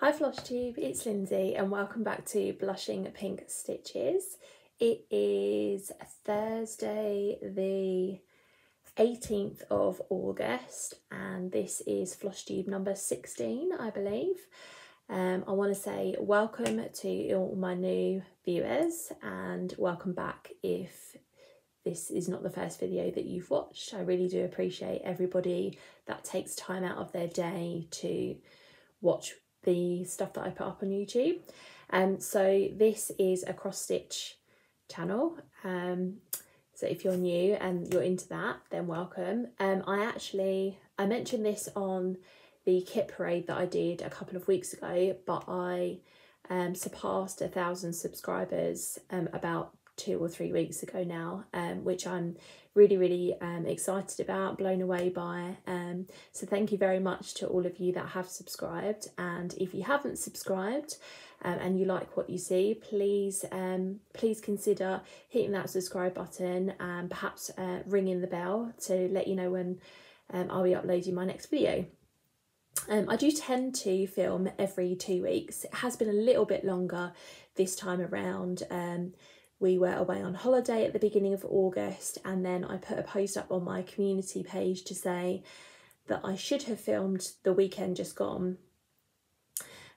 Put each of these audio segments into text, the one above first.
Hi Flosstube, it's Lindsay and welcome back to Blushing Pink Stitches. It is Thursday the 18th of August and this is Flosstube number 16, I believe. I want to say welcome to all my new viewers and welcome back if this is not the first video that you've watched. I really do appreciate everybody that takes time out of their day to watch the stuff that I put up on YouTube. So this is a cross stitch channel, so if you're new and you're into that, then welcome. I mentioned this on the kit parade that I did a couple of weeks ago, but I surpassed 1,000 subscribers about 2 or 3 weeks ago now, which I'm really excited about, blown away by. So thank you very much to all of you that have subscribed, and if you haven't subscribed and you like what you see, please please consider hitting that subscribe button and perhaps ringing the bell to let you know when I'll be uploading my next video. I do tend to film every 2 weeks. It has been a little bit longer this time around. We were away on holiday at the beginning of August, and then I put a post up on my community page to say that I should have filmed the weekend just gone,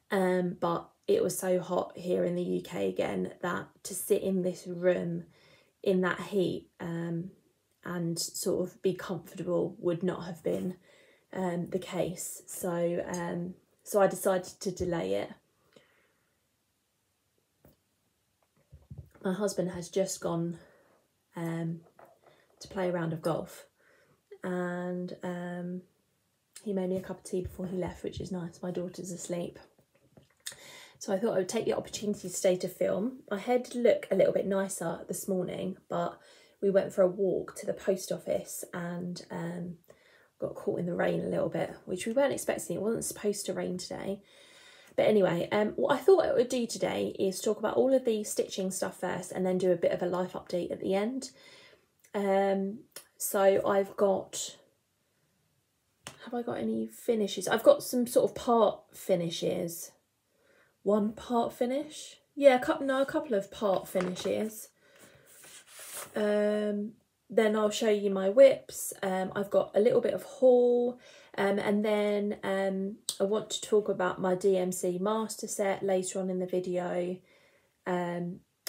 but it was so hot here in the UK again that to sit in this room in that heat and sort of be comfortable would not have been the case. So, so I decided to delay it. My husband has just gone to play a round of golf, and he made me a cup of tea before he left, which is nice. My daughter's asleep. So I thought I would take the opportunity today to film. My head looked a little bit nicer this morning, but we went for a walk to the post office and got caught in the rain a little bit, which we weren't expecting. It wasn't supposed to rain today. But anyway, what I thought I would do today is talk about all of the stitching stuff first and then do a bit of a life update at the end. So I've got, have I got any finishes? I've got some sort of part finishes. One part finish? Yeah, a couple of part finishes. Then I'll show you my whips. I've got a little bit of haul, and then I want to talk about my DMC master set later on in the video.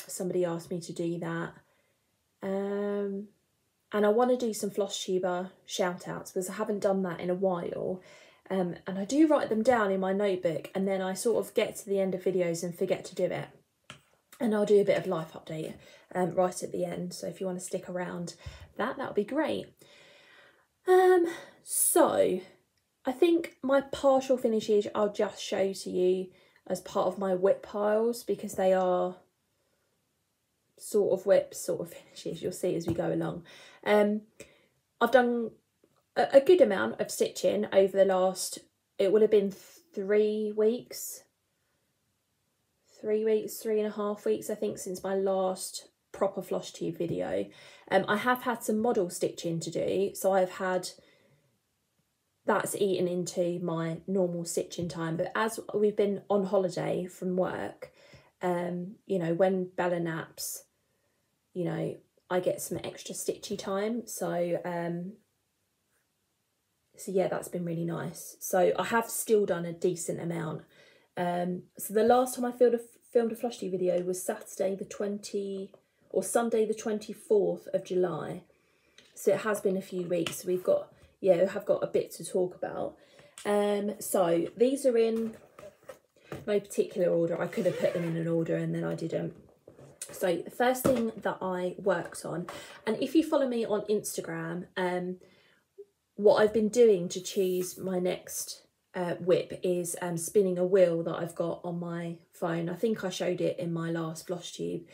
Somebody asked me to do that. And I want to do some Flosstube shout outs because I haven't done that in a while. And I do write them down in my notebook, and then I sort of get to the end of videos and forget to do it. And I'll do a bit of life update right at the end. So if you want to stick around, that'll be great. So I think my partial finishes I'll just show to you as part of my whip piles, because they are sort of whips, sort of finishes. You'll see as we go along. I've done a good amount of stitching over the last, it would have been 3 weeks. 3 and a half weeks, I think, since my last proper Flosstube video. I have had some model stitching to do, so I've had, that's eaten into my normal stitching time. But as we've been on holiday from work, you know, when Bella naps, you know, I get some extra stitchy time. So, so yeah, that's been really nice. So I have still done a decent amount. So the last time I filmed a Flosstube video was Saturday the 20th or Sunday the 24th of July. So it has been a few weeks. We've got, yeah, we have got a bit to talk about. So these are in no particular order. I could have put them in an order and then I didn't. So the first thing that I worked on, and if you follow me on Instagram, what I've been doing to choose my next whip is spinning a wheel that I've got on my phone. I think I showed it in my last Flosstube,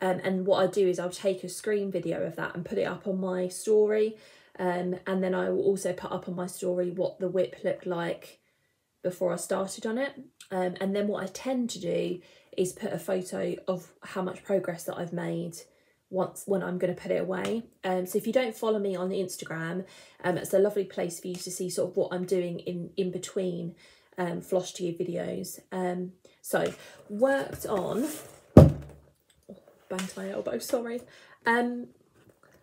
and what I do is I'll take a screen video of that and put it up on my story, and then I will also put up on my story what the whip looked like before I started on it, and then what I tend to do is put a photo of how much progress that I've made once when I'm going to put it away. So if you don't follow me on Instagram, it's a lovely place for you to see sort of what I'm doing in between Flosstube videos. So worked on, banged my elbow, sorry,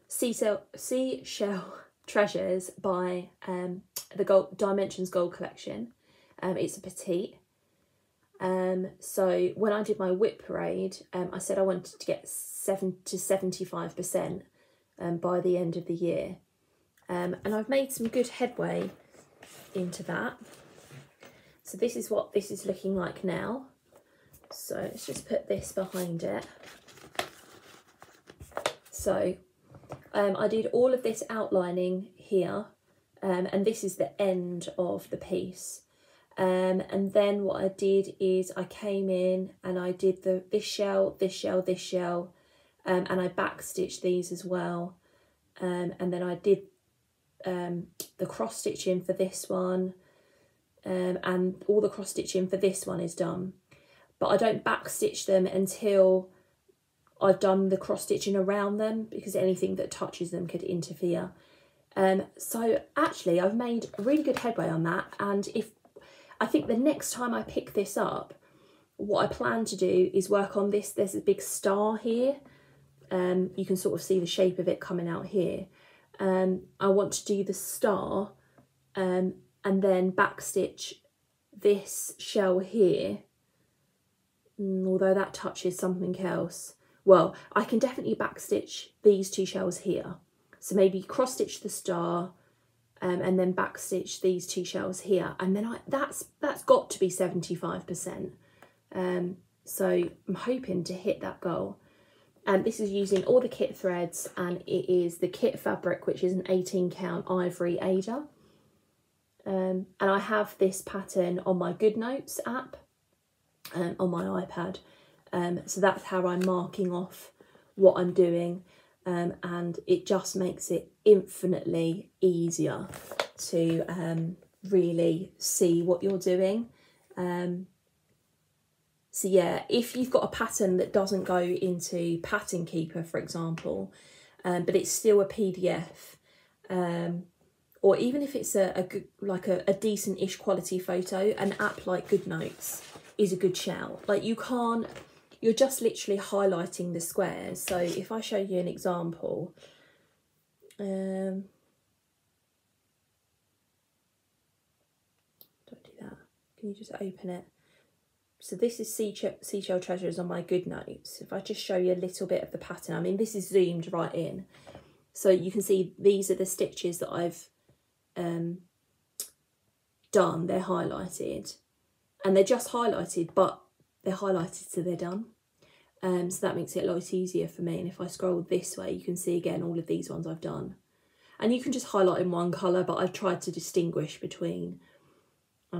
Seashell Treasures by the Gold Dimensions Gold Collection. It's a petite. So when I did my whip parade, I said I wanted to get 7 to 75% by the end of the year, and I've made some good headway into that. So this is what this is looking like now. So let's just put this behind it. So I did all of this outlining here, and this is the end of the piece. And then what I did is I came in and I did this shell, this shell, this shell, and I backstitched these as well. And then I did the cross stitching for this one, and all the cross stitching for this one is done. But I don't backstitch them until I've done the cross stitching around them, because anything that touches them could interfere. So actually I've made really good headway on that, and if I think the next time I pick this up, what I plan to do is work on this. There's a big star here. You can sort of see the shape of it coming out here. I want to do the star and then backstitch this shell here. Although that touches something else. Well, I can definitely backstitch these two shells here. So maybe cross-stitch the star, and then backstitch these two shells here, and then that's got to be 75%. So I'm hoping to hit that goal. And this is using all the kit threads, and it is the kit fabric, which is an 18 count ivory Ada. And I have this pattern on my GoodNotes app on my iPad. So that's how I'm marking off what I'm doing. And it just makes it infinitely easier to really see what you're doing. So yeah, if you've got a pattern that doesn't go into Pattern Keeper, for example, but it's still a PDF, or even if it's a decent-ish quality photo, an app like GoodNotes is a good shout. Like you're just literally highlighting the squares. So if I show you an example, don't do that. Can you just open it? So this is Seashell Treasures on my GoodNotes. If I just show you a little bit of the pattern, I mean, this is zoomed right in. So you can see these are the stitches that I've done. They're highlighted, and they're just highlighted, but they're highlighted so they're done. So that makes it a lot easier for me. And if I scroll this way, you can see again all of these ones I've done. And you can just highlight in one colour, but I've tried to distinguish between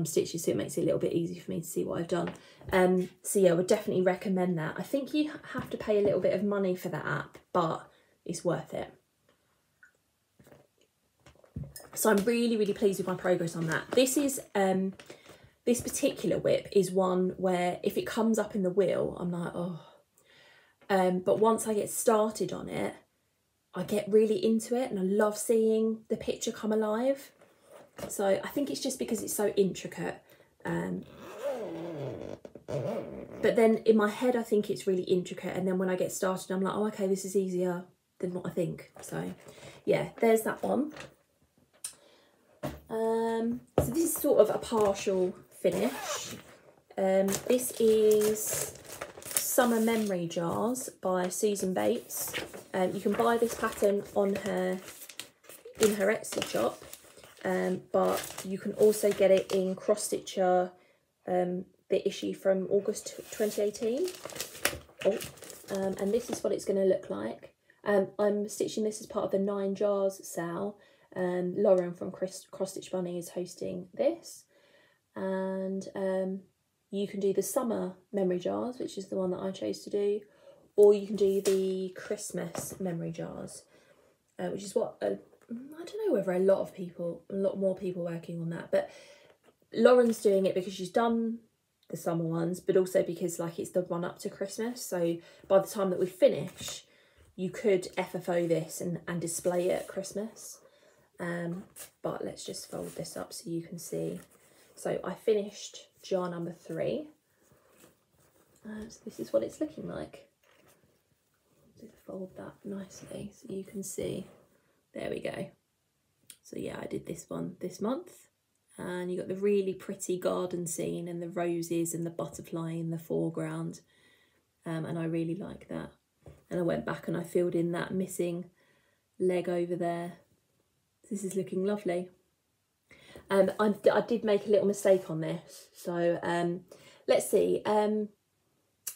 stitches, so it makes it a little bit easier for me to see what I've done. So yeah, I would definitely recommend that. I think you have to pay a little bit of money for that app, but it's worth it. So I'm really, really pleased with my progress on that. This is... this particular whip is one where if it comes up in the wheel, I'm like, oh. But once I get started on it, I get really into it, and I love seeing the picture come alive. So I think it's just because it's so intricate. But then in my head, I think it's really intricate. And then when I get started, I'm like, oh, okay, this is easier than what I think. So yeah, there's that one. So this is sort of a partial finish. This is Summer Memory Jars by Susan Bates. You can buy this pattern on her her Etsy shop, but you can also get it in Cross Stitcher, the issue from August 2018. And this is what it's going to look like. I'm stitching this as part of the 9 Jars sale. Lauren from Cross Stitch Bunny is hosting this. And you can do the Summer Memory Jars, which is the one that I chose to do, or you can do the Christmas Memory Jars, which is what, I don't know whether a lot more people working on that, but Lauren's doing it because she's done the summer ones, but also because like it's the run up to Christmas, so by the time that we finish, you could FFO this and display it at Christmas. But let's just fold this up so you can see. So I finished jar number 3. So this is what it's looking like. Fold that nicely so you can see. There we go. So yeah, I did this one this month, and you got the really pretty garden scene and the roses and the butterfly in the foreground, and I really like that. And I went back and I filled in that missing leg over there. This is looking lovely. I did make a little mistake on this, so let's see.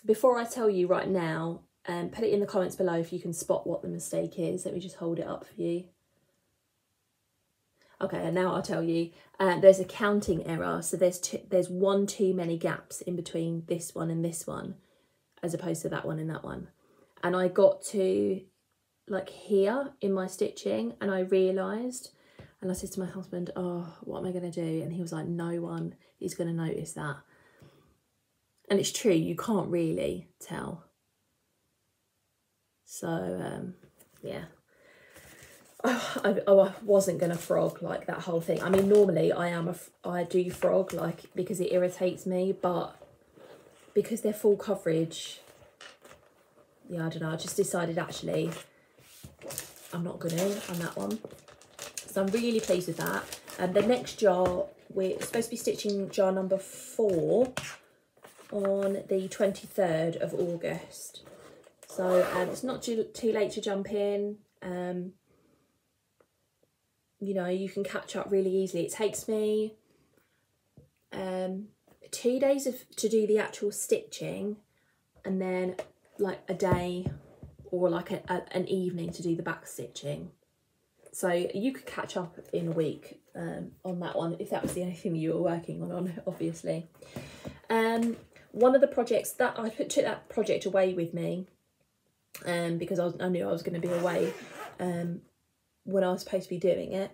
Before I tell you right now, put it in the comments below if you can spot what the mistake is. Let me just hold it up for you. Okay, and now I'll tell you. There's a counting error, so there's one too many gaps in between this one and this one, as opposed to that one and that one. And I got to like here in my stitching, and I realised, and I said to my husband, "Oh, what am I going to do?" And he was like, "No one is going to notice that." And it's true, you can't really tell. So yeah, I wasn't gonna frog like that whole thing. I mean, normally I do frog like because it irritates me, but because they're full coverage, yeah, I don't know. I just decided actually I'm not gonna on that one. So I'm really pleased with that. And the next jar, we're supposed to be stitching jar number 4 on the 23rd of August. So it's not too late to jump in. You know, you can catch up really easily. It takes me 2 days to do the actual stitching, and then like a day or like an evening to do the back stitching. So you could catch up in a week on that one, if that was the only thing you were working on, obviously. One of the projects that I took that project away with me, because I knew I was going to be away when I was supposed to be doing it.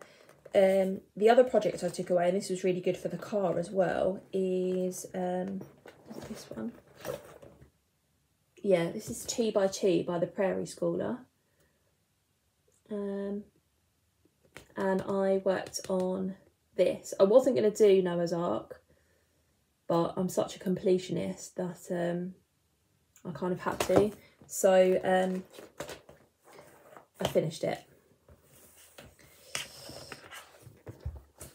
The other project I took away, and this was really good for the car as well, is this one. Yeah, this is 2 by 2 by the Prairie Schooler. And I worked on this. I wasn't going to do Noah's Ark, but I'm such a completionist that I kind of had to. So I finished it,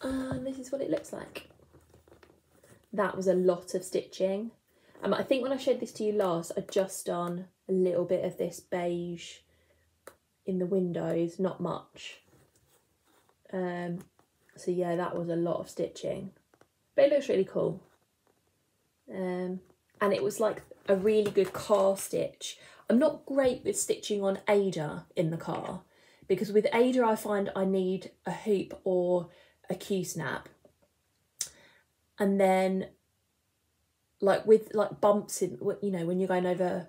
and this is what it looks like. That was a lot of stitching. I think when I showed this to you last, I'd just done a little bit of this beige in the windows, not much. So yeah, that was a lot of stitching, but it looks really cool. And it was like a really good car stitch. I'm not great with stitching on Ada in the car, because with Ada I find I need a hoop or a Q-snap. And then like with like bumps in, you know, when you're going over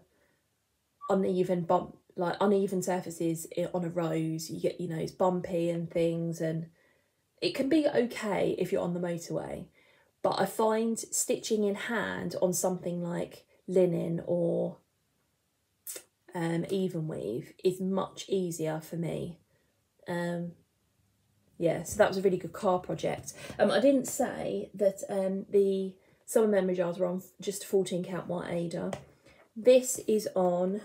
uneven uneven surfaces on a rose, you get, you know, it's bumpy and things, and it can be okay if you're on the motorway. But I find stitching in hand on something like linen or even weave is much easier for me. Yeah, so that was a really good car project. I didn't say that the summer memory jars were on just 14 count white Ada. This is on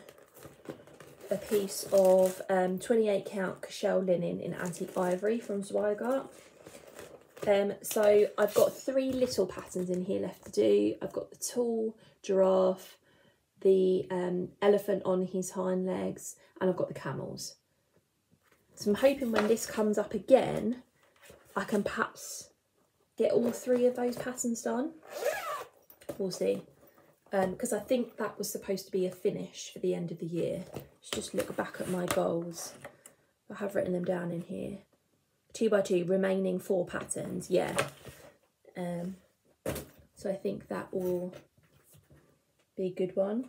a piece of 28 count Cashel linen in antique ivory from Zweigart. So I've got 3 little patterns in here left to do. I've got the tall giraffe, the elephant on his hind legs, and I've got the camels. So I'm hoping when this comes up again, I can perhaps get all 3 of those patterns done. We'll see. Because I think that was supposed to be a finish for the end of the year. Let's just look back at my goals. I have written them down in here. 2 by 2, remaining 4 patterns, yeah. So I think that will be a good one.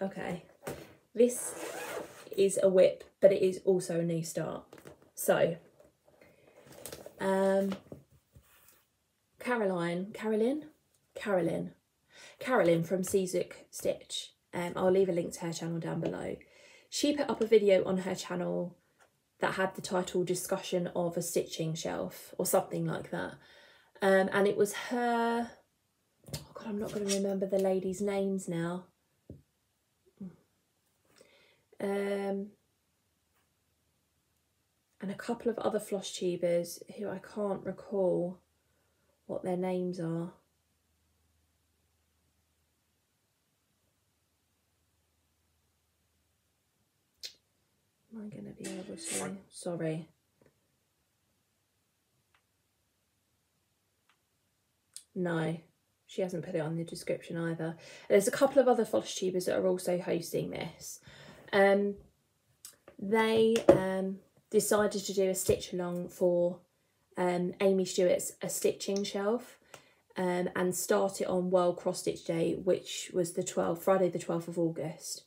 Okay, this is a whip, but it is also a new start. So, Caroline from Czook Stitch. I'll leave a link to her channel down below. She put up a video on her channel that had the title Discussion of a Stitching Shelf or something like that, and it was her, oh God, I'm not going to remember the ladies' names now. And a couple of other Flosstubers who I can't recall what their names are. Am I going to be able to? Sorry. No, she hasn't put it on the description either. There's a couple of other Flosstubers that are also hosting this. They decided to do a stitch along for Aimee Stewart's A Stitching Shelf, and start it on World Cross Stitch Day, which was the 12th, Friday the 12th of August.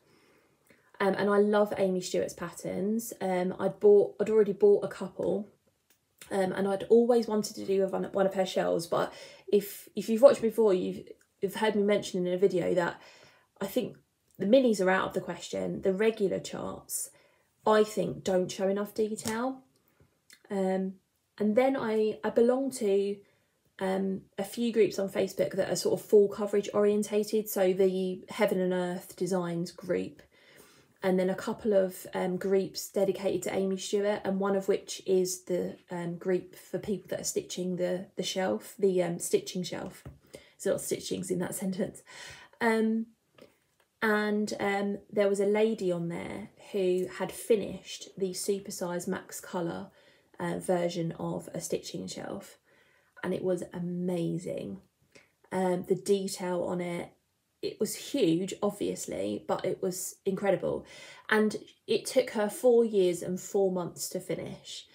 And I love Aimee Stewart's patterns. I'd already bought a couple, and I'd always wanted to do one of her shells. But if you've watched before, you've heard me mention in a video that I think the minis are out of the question. The regular charts, I think, don't show enough detail. And then I belong to a few groups on Facebook that are sort of full coverage orientated. So the Heaven and Earth Designs group, and then a couple of groups dedicated to Aimee Stewart, and one of which is the group for people that are stitching the shelf, the stitching shelf. There's a lot of stitchings in that sentence. And there was a lady on there who had finished the supersize max colour version of A Stitching Shelf, and it was amazing. The detail on it, it was huge, obviously, but it was incredible. And it took her 4 years and 4 months to finish,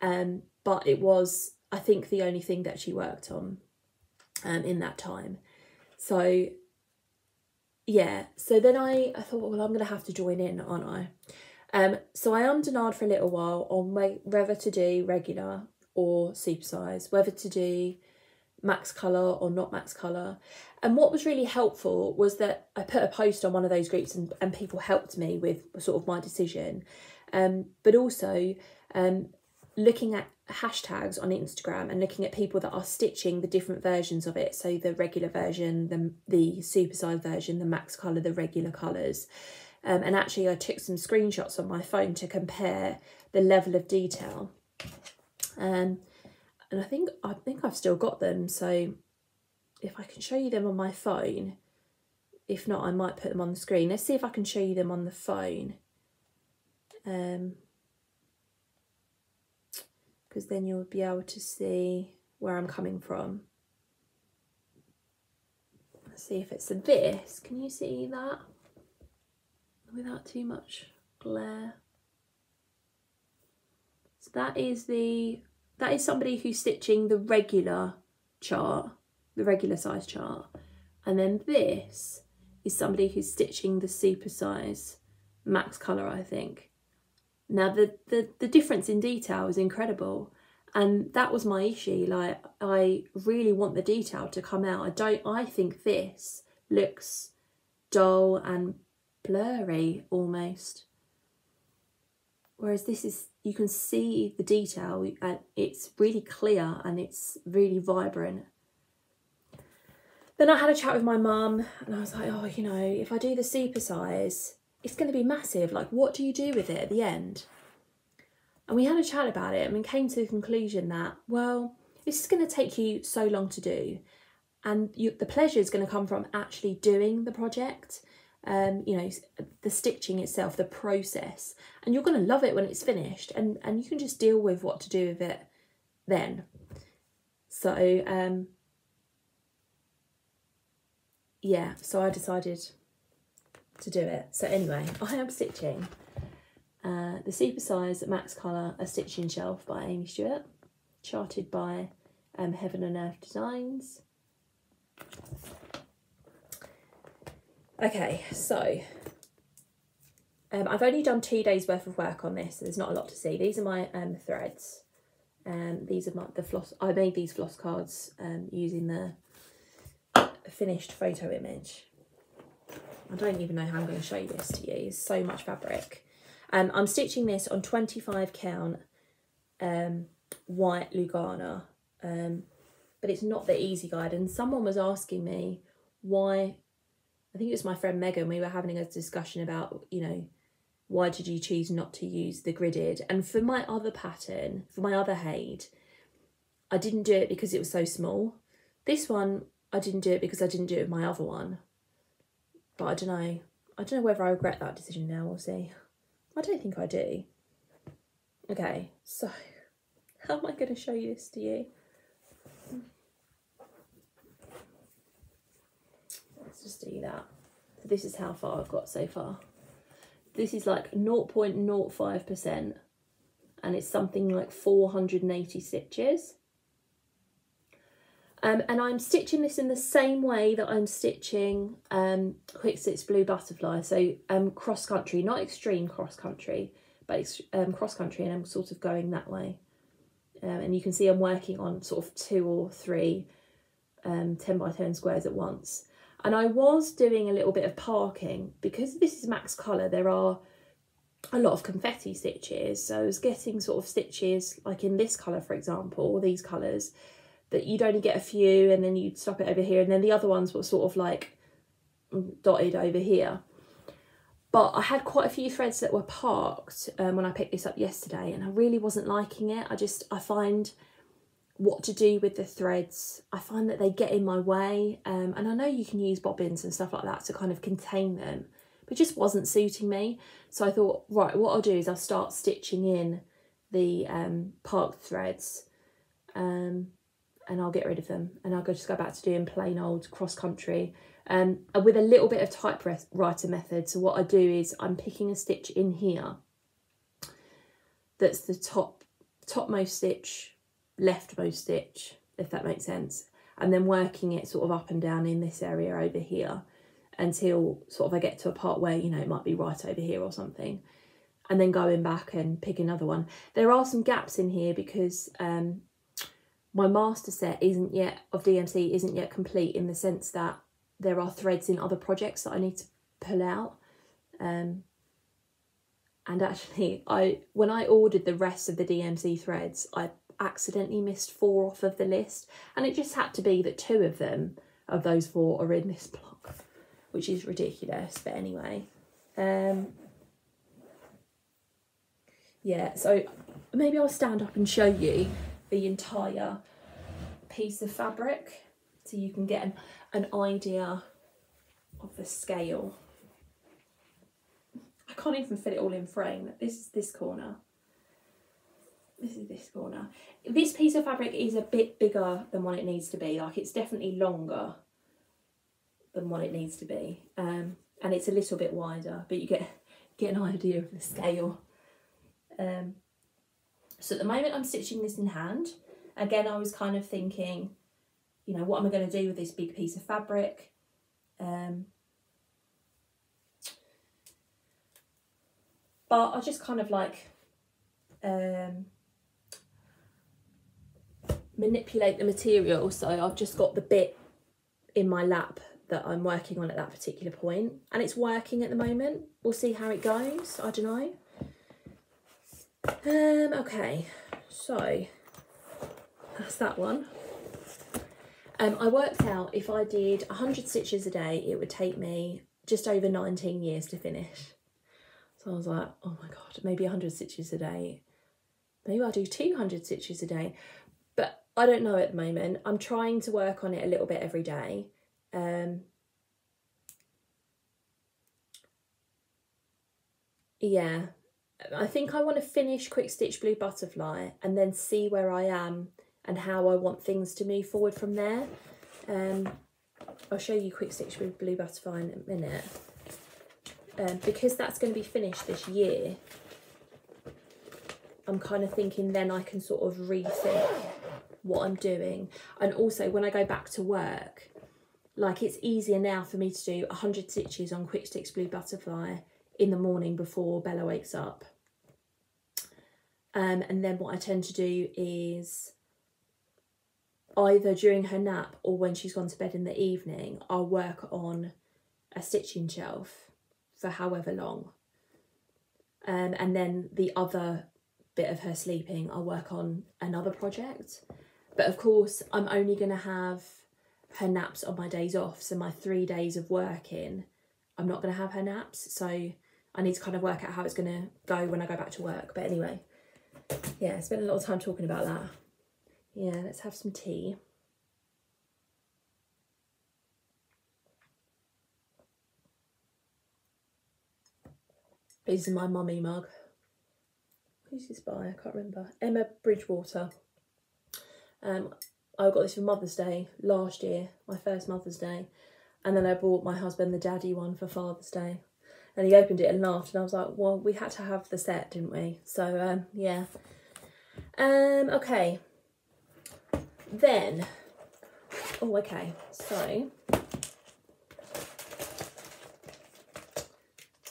but it was, I think, the only thing that she worked on in that time. So yeah, so then I thought, well, I'm going to have to join in, aren't I? So I undenied for a little while on whether to do regular or supersize, whether to do max colour or not max colour. And what was really helpful was that I put a post on one of those groups, and people helped me with sort of my decision. But also looking at hashtags on Instagram and looking at people that are stitching the different versions of it. So the regular version, the supersize version, the max colour, the regular colours. And actually I took some screenshots on my phone to compare the level of detail. And I think I've still got them. So if I can show you them on my phone, if not, I might put them on the screen. Let's see if I can show you them on the phone. Because then you'll be able to see where I'm coming from. Let's see if it's this. Can you see that without too much glare? So that is somebody who's stitching the regular chart, the regular size chart. And then this is somebody who's stitching the super size max colour, I think. Now the difference in detail is incredible, and that was my issue. Like, I really want the detail to come out. I think this looks dull and blurry almost. Whereas this is, you can see the detail and it's really clear and it's really vibrant. Then I had a chat with my mum and I was like, oh, you know, if I do the super size, it's going to be massive. Like, what do you do with it at the end? And we had a chat about it, and we came to the conclusion that, well, this is going to take you so long to do, and the pleasure is going to come from actually doing the project, you know, the stitching itself, the process, and you're going to love it when it's finished, and you can just deal with what to do with it then. So yeah, so I decided to do it. So anyway, I am stitching the supersize max colour A Stitching Shelf by Aimee Stewart, charted by Heaven and Earth Designs. Okay, so I've only done 2 days worth of work on this, so there's not a lot to see. These are my threads, and these are the floss. I made these floss cards using the finished photo image. I don't even know how I'm going to show this to you. It's so much fabric. I'm stitching this on 25 count white Lugana. but it's not the easy guide. And someone was asking me why, I think it was my friend Megan, we were having a discussion about, you know, why did you choose not to use the gridded? And for my other pattern, for my other Hade, I didn't do it because it was so small. This one, I didn't do it because I didn't do it with my other one. But I don't know. I don't know whether I regret that decision now, we'll see. I don't think I do. Okay, so how am I going to show you this to you? Let's just do that. So this is how far I've got so far. This is like 0.05% and it's something like 480 stitches. And I'm stitching this in the same way that I'm stitching Quick Stitch Blue Butterfly, so cross country, not extreme cross country, but cross country, and I'm sort of going that way. And you can see I'm working on sort of 2 or 3 10 by 10 squares at once. And I was doing a little bit of parking because this is max colour. There are a lot of confetti stitches, so I was getting sort of stitches like in this colour, for example, or these colours, that you'd only get a few and then you'd stop it over here, and then the other ones were sort of like dotted over here. But I had quite a few threads that were parked when I picked this up yesterday, and I really wasn't liking it. I find what to do with the threads, I find that they get in my way, and I know you can use bobbins and stuff like that to kind of contain them, but it just wasn't suiting me. So I thought, right, what I'll do is I'll start stitching in the parked threads, and I'll get rid of them, and I'll just go back to doing plain old cross country with a little bit of typewriter method. So what I do is I'm picking a stitch in here that's the topmost stitch, leftmost stitch, if that makes sense, and then working it sort of up and down in this area over here until sort of I get to a part where, you know, it might be right over here or something, and then going back and pick another one. There are some gaps in here because my master set isn't yet, of DMC, isn't yet complete, in the sense that there are threads in other projects that I need to pull out. And actually, when I ordered the rest of the DMC threads, I accidentally missed 4 off of the list. And it just had to be that 2 of them, of those 4, are in this block, which is ridiculous. But anyway, yeah, so maybe I'll stand up and show you the entire piece of fabric so you can get an idea of the scale. I can't even fit it all in frame. This is this corner. This is this corner. This piece of fabric is a bit bigger than what it needs to be. Like, it's definitely longer than what it needs to be. And it's a little bit wider, but you get an idea of the scale. So at the moment I'm stitching this in hand. Again, I was kind of thinking, you know, what am I going to do with this big piece of fabric? But I just kind of like manipulate the material. So I've just got the bit in my lap that I'm working on at that particular point. And it's working at the moment. We'll see how it goes. I don't know. Okay, so that's that one. I worked out if I did 100 stitches a day, it would take me just over 19 years to finish. So I was like, oh my god, maybe 100 stitches a day. Maybe I'll do 200 stitches a day. But I don't know at the moment. I'm trying to work on it a little bit every day. Yeah. I think I want to finish Quick Stitch Blue Butterfly and then see where I am and how I want things to move forward from there. I'll show you Quick Stitch Blue Butterfly in a minute. Because that's going to be finished this year, I'm kind of thinking then I can sort of rethink what I'm doing. And also when I go back to work, like, it's easier now for me to do 100 stitches on Quick Stitch Blue Butterfly in the morning before Bella wakes up. And then what I tend to do is either during her nap or when she's gone to bed in the evening, I'll work on a stitching shelf for however long. And then the other bit of her sleeping, I'll work on another project. But of course, I'm only going to have her naps on my days off. So my 3 days of working, I'm not going to have her naps. So I need to kind of work out how it's going to go when I go back to work. But anyway, yeah, I spent a lot of time talking about that. Yeah, let's have some tea. This is my mummy mug. Who's this by? I can't remember. Emma Bridgewater. I got this for Mother's Day last year, my first Mother's Day. And then I bought my husband the daddy one for Father's Day. And he opened it and laughed. And I was like, well, we had to have the set, didn't we? So, yeah. Okay. Then. Oh, okay. So.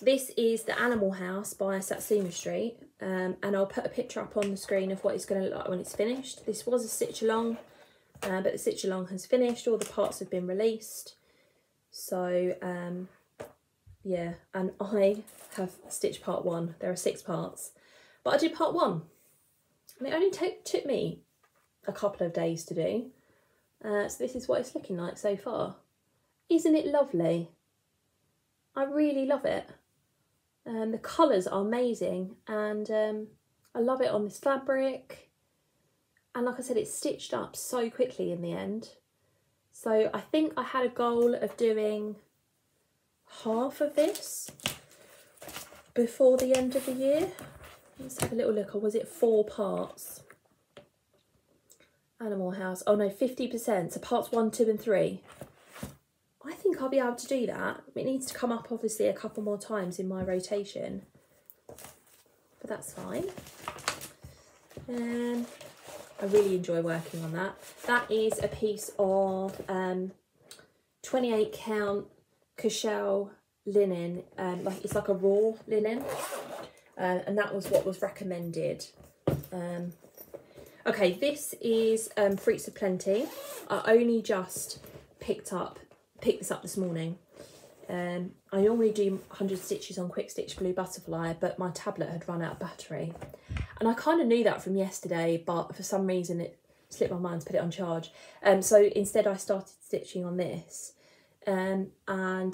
This is the Animal House by Satsuma Street, and I'll put a picture up on the screen of what it's going to look like when it's finished. This was a stitch along, but the stitch along has finished. All the parts have been released. So, yeah, and I have stitched part one. There are 6 parts, but I did part one. And it only took me a couple of days to do. So this is what it's looking like so far. Isn't it lovely? I really love it. The colours are amazing, and I love it on this fabric, and like I said, it's stitched up so quickly in the end. So I think I had a goal of doing half of this before the end of the year. Let's have a little look. Or was it 4 parts? Animal House. Oh no, 50%. So parts 1, 2 and 3. I think I'll be able to do that. It needs to come up obviously a couple more times in my rotation, but that's fine. I really enjoy working on that. That is a piece of 28 count Cushell linen, like it's like a raw linen, and that was what was recommended. Okay, this is Fruits of Plenty. I only just picked this up this morning. I normally do 100 stitches on Quick Stitch Blue Butterfly, but my tablet had run out of battery, and I kind of knew that from yesterday, but for some reason it slipped my mind to put it on charge. So instead I started stitching on this, and I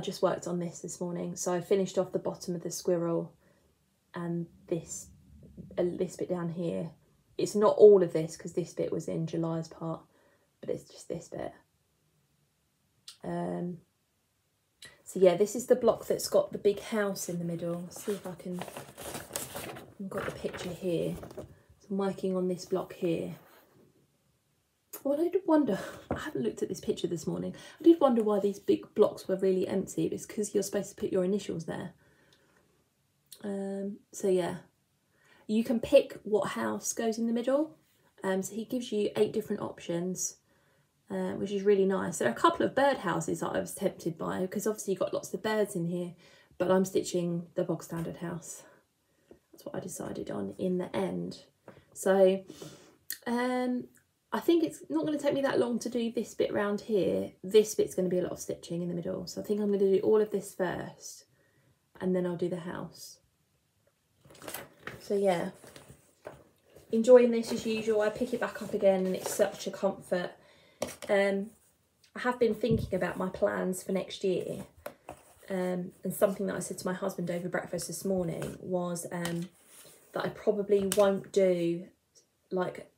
just worked on this morning. So I finished off the bottom of the squirrel and this bit down here. It's not all of this because this bit was in July's part, but it's just this bit. So yeah, this is the block that's got the big house in the middle. Let's see if I can, I've got the picture here. So I'm working on this block here. Well, I did wonder, I haven't looked at this picture this morning. I did wonder why these big blocks were really empty. It's because you're supposed to put your initials there. So yeah, you can pick what house goes in the middle. So he gives you 8 different options. Which is really nice. There are a couple of bird houses that I was tempted by, because obviously you've got lots of birds in here, but I'm stitching the bog standard house. That's what I decided on in the end. So I think it's not going to take me that long to do this bit round here. This bit's going to be a lot of stitching in the middle, so I think I'm going to do all of this first and then I'll do the house. So yeah, enjoying this as usual. I pick it back up again and it's such a comfort. I have been thinking about my plans for next year, and something that I said to my husband over breakfast this morning was that I probably won't do like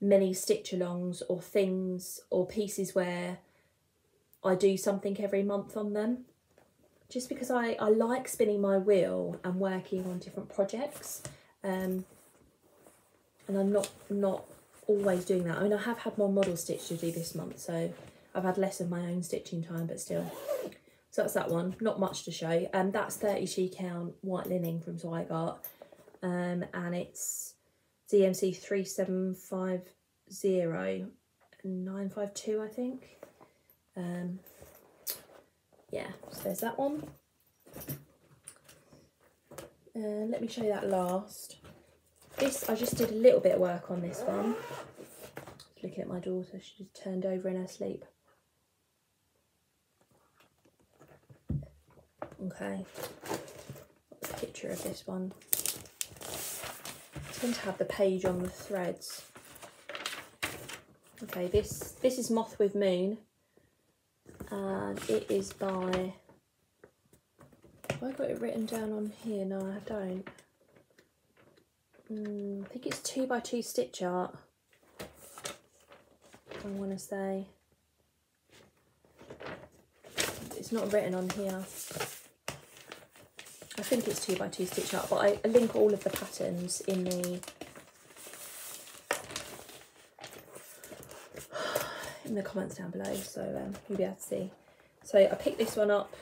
many stitch-alongs or things or pieces where I do something every month on them, just because I like spinning my wheel and working on different projects, and I'm not always doing that. I mean, I have had more model stitch to do this month, so I've had less of my own stitching time, but still. So that's that one, not much to show. And that's 32 count white linen from Zweigart, and it's DMC 3750 and 952, I think. Yeah, so there's that one. Let me show you that last. This, I just did a little bit of work on this one. Looking at my daughter, she just turned over in her sleep. Okay, what's the picture of this one? I tend to have the page on the threads. Okay, this is Moth with Moon, and it is by, have I got it written down on here? No, I don't. I think it's 2 by 2 Stitch Art, I want to say. It's not written on here. I think it's 2 by 2 Stitch Art, but I link all of the patterns in the comments down below, so you'll be able to see. So I picked this one up.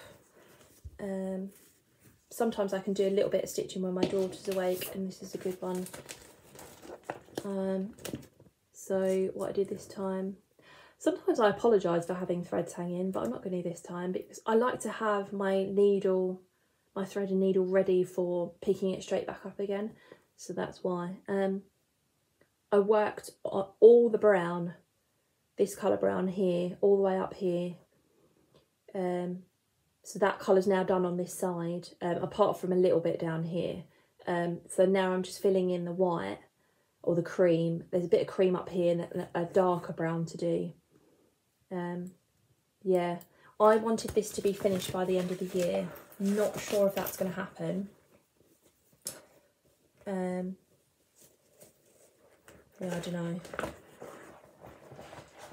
Sometimes I can do a little bit of stitching when my daughter's awake, and this is a good one. So what I did this time, sometimes I apologise for having threads hanging, but I'm not going to this time because I like to have my needle, my thread and needle ready for picking it straight back up again. So that's why. I worked on all the brown, this colour brown here, all the way up here. So that colour's now done on this side, apart from a little bit down here. So now I'm just filling in the white or the cream. There's a bit of cream up here and a darker brown to do. Yeah, I wanted this to be finished by the end of the year. Not sure if that's going to happen. Yeah, I don't know.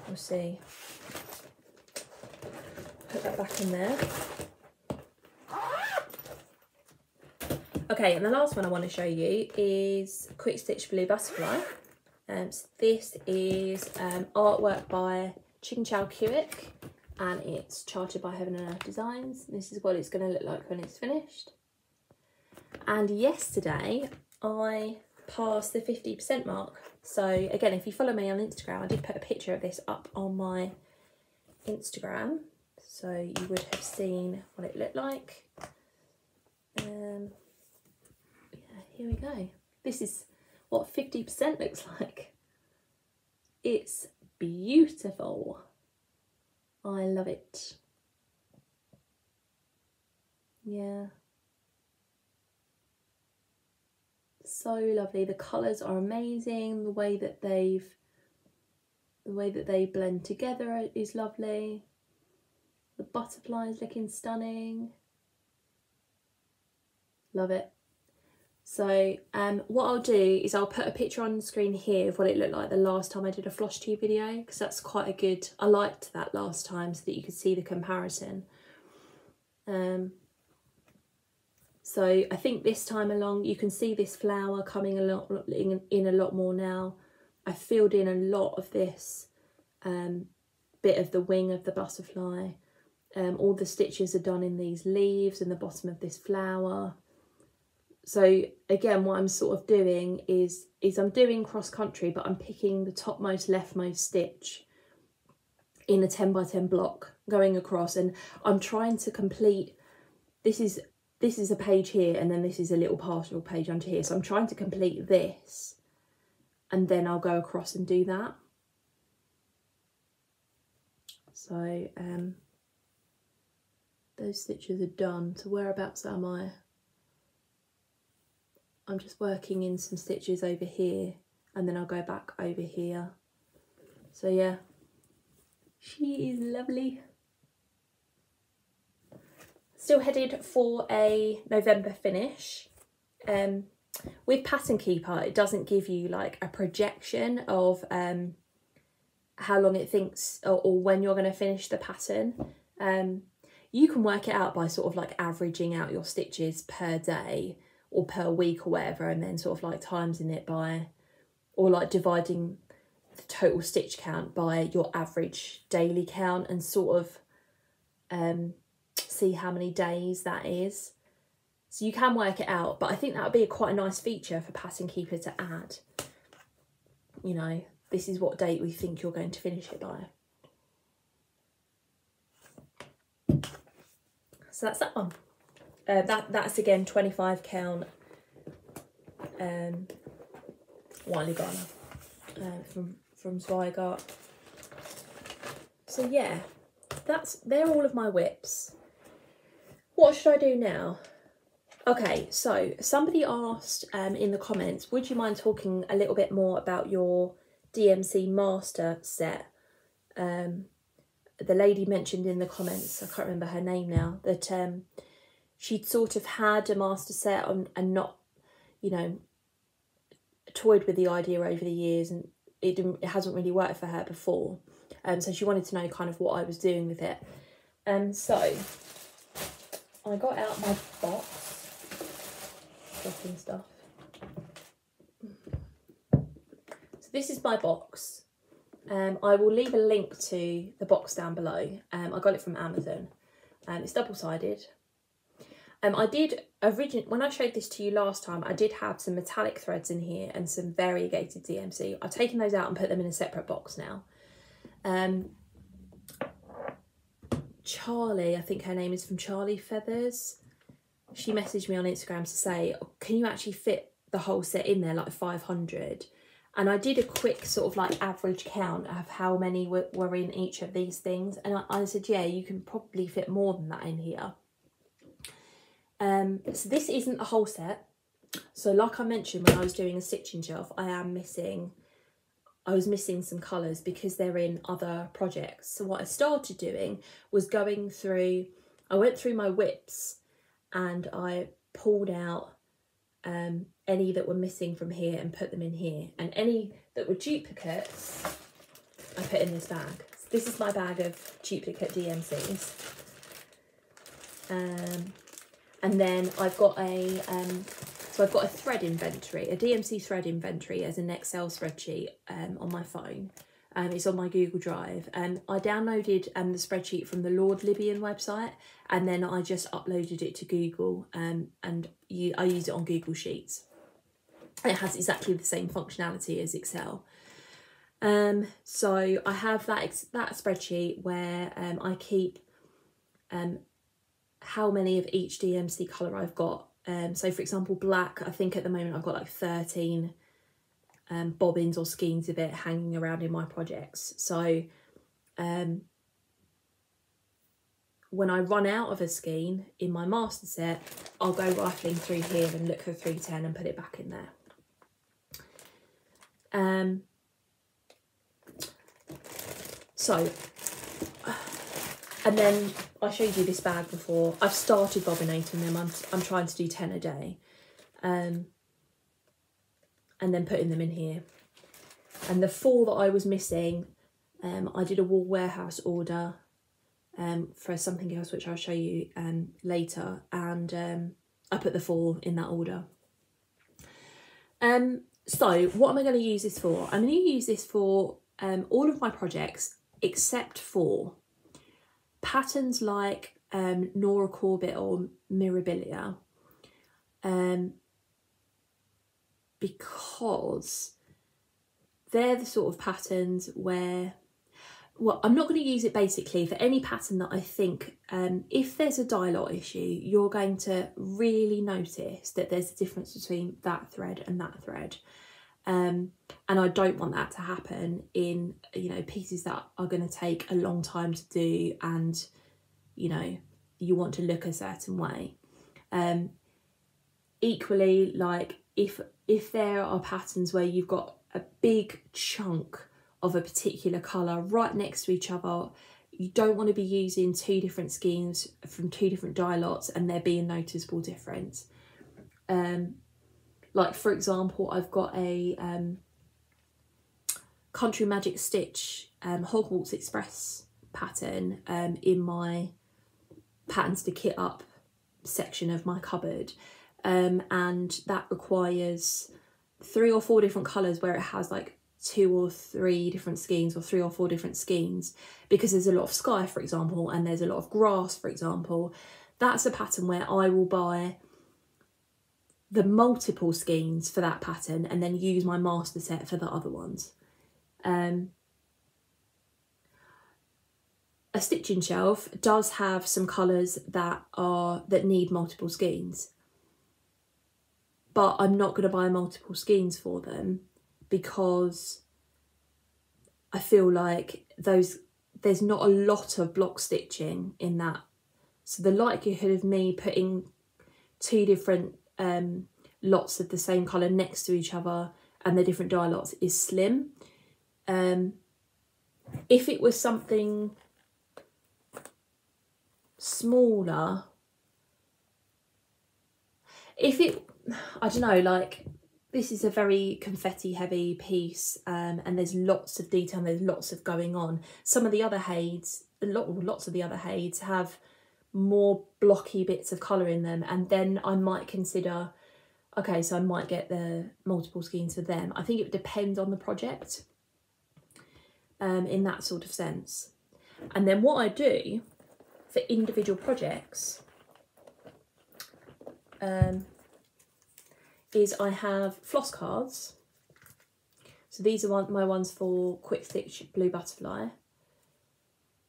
We'll see. Put that back in there. Okay, and the last one I want to show you is Quick Stitch Blue Butterfly. So this is artwork by Ching Chow Kuick, and it's charted by Heaven and Earth Designs. This is what it's going to look like when it's finished. And yesterday I passed the 50% mark. So again, if you follow me on Instagram, I did put a picture of this up on my Instagram, so you would have seen what it looked like. Yeah, here we go. This is what 50% looks like. It's beautiful. I love it. Yeah. So lovely. The colours are amazing. The way that they blend together is lovely. The butterfly is looking stunning. Love it. So what I'll do is I'll put a picture on the screen here of what it looked like the last time I did a Flosstube video, because that's quite a good, I liked that last time so that you could see the comparison. So I think this time along, you can see this flower coming in a lot more now. I filled in a lot of this bit of the wing of the butterfly. All the stitches are done in these leaves and the bottom of this flower. So again, what I'm sort of doing is I'm doing cross country, but I'm picking the topmost leftmost stitch in a 10 by 10 block going across, and I'm trying to complete, this is a page here, and then this is a little partial page under here. So I'm trying to complete this, and then I'll go across and do that. So those stitches are done. So whereabouts am I? I'm just working in some stitches over here, and then I'll go back over here. So yeah, she is lovely. Still headed for a November finish. With Pattern Keeper, it doesn't give you like a projection of how long it thinks or when you're going to finish the pattern. You can work it out by sort of like averaging out your stitches per day or per week or whatever, and then sort of like timesing it by, or like dividing the total stitch count by your average daily count, and sort of see how many days that is. So you can work it out, but I think that would be quite a nice feature for Pattern Keeper to add. You know, this is what date we think you're going to finish it by. So that's that one. That's again 25 count Wiley Garner from Zweigart. So yeah, they're all of my whips. What should I do now? Okay, so somebody asked in the comments, would you mind talking a little bit more about your DMC Master set. The lady mentioned in the comments, I can't remember her name now, that she'd sort of had a master set on and not, you know, toyed with the idea over the years, and it hasn't really worked for her before. So she wanted to know kind of what I was doing with it. So I got out my box, dropping stuff. So this is my box. I will leave a link to the box down below. I got it from Amazon. It's double-sided. I did originally, when I showed this to you last time, I did have some metallic threads in here and some variegated DMC. I've taken those out and put them in a separate box now. Charlie, I think her name is, from Charlie Feathers, she messaged me on Instagram to say, can you actually fit the whole set in there, like 500? And I did a quick sort of like average count of how many were in each of these things, and I said, yeah, you can probably fit more than that in here. So this isn't the whole set. So like I mentioned when I was doing a stitching shelf, I was missing some colours because they're in other projects. So what I started doing was going through, I went through my whips and I pulled out any that were missing from here and put them in here. And any that were duplicates, I put in this bag. So this is my bag of duplicate DMCs. And then I've got a, so I've got a thread inventory, a DMC thread inventory as an Excel spreadsheet on my phone. It's on my Google Drive. I downloaded the spreadsheet from the Lord Libyan website, and then I just uploaded it to Google, and I use it on Google Sheets. It has exactly the same functionality as Excel. So I have that spreadsheet where I keep how many of each DMC colour I've got. So for example, black, I think at the moment I've got like 13 bobbins or skeins of it hanging around in my projects. So when I run out of a skein in my master set, I'll go rifling through here and look for 310 and put it back in there. So, and then I showed you this bag before. I've started bobbinating them. I'm trying to do 10 a day. And then putting them in here. And the four that I was missing, I did a Wool Warehouse order for something else, which I'll show you later. And I put the four in that order. So what am I going to use this for? I'm going to use this for all of my projects except for patterns like Nora Corbett or Mirabilia, because they're the sort of patterns where, well, I'm not going to use it basically for any pattern that I think, if there's a dye-lot issue, you're going to really notice that there's a difference between that thread and that thread. And I don't want that to happen in, you know, pieces that are going to take a long time to do, and, you know, you want to look a certain way. Equally, like if there are patterns where you've got a big chunk of a particular colour right next to each other, you don't want to be using two different schemes from two different dye lots and there being noticeable difference. Like, for example, I've got a Country Magic Stitch Hogwarts Express pattern in my Patterns to Kit Up section of my cupboard. And that requires 3 or 4 different colours where it has like 2 or 3 different skeins, or 3 or 4 different skeins, because there's a lot of sky, for example, and there's a lot of grass, for example. That's a pattern where I will buy the multiple skeins for that pattern and then use my master set for the other ones. A stitching shelf does have some colours that need multiple skeins, but I'm not going to buy multiple skeins for them because I feel like there's not a lot of block stitching in that. So the likelihood of me putting 2 different lots of the same colour next to each other and the different dye lots is slim. If it was something smaller, I don't know, like this is a very confetti heavy piece, and there's lots of detail and there's lots of going on. Some of the other Hades, lots of the other Hades have more blocky bits of colour in them, and then I might consider, okay, so I might get the multiple skeins for them. I think it would depend on the project in that sort of sense. And then what I do for individual projects is I have floss cards. So these are my ones for Quick Stitch Blue Butterfly.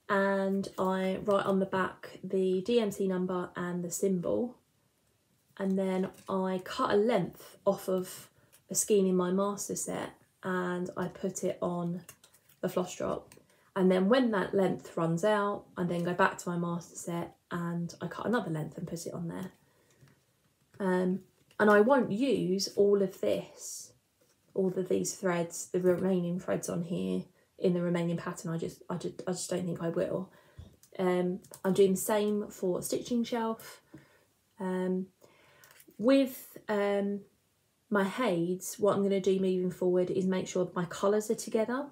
And I write on the back the DMC number and the symbol. And then I cut a length off of a skein in my master set and I put it on the floss drop. And then when that length runs out, I then go back to my master set and I cut another length and put it on there. And I won't use all of this, all of these threads, the remaining threads on here in the remaining pattern. I just don't think I will. I'm doing the same for Stitching Shelf. With my Hades, what I'm going to do moving forward is make sure that my colours are together.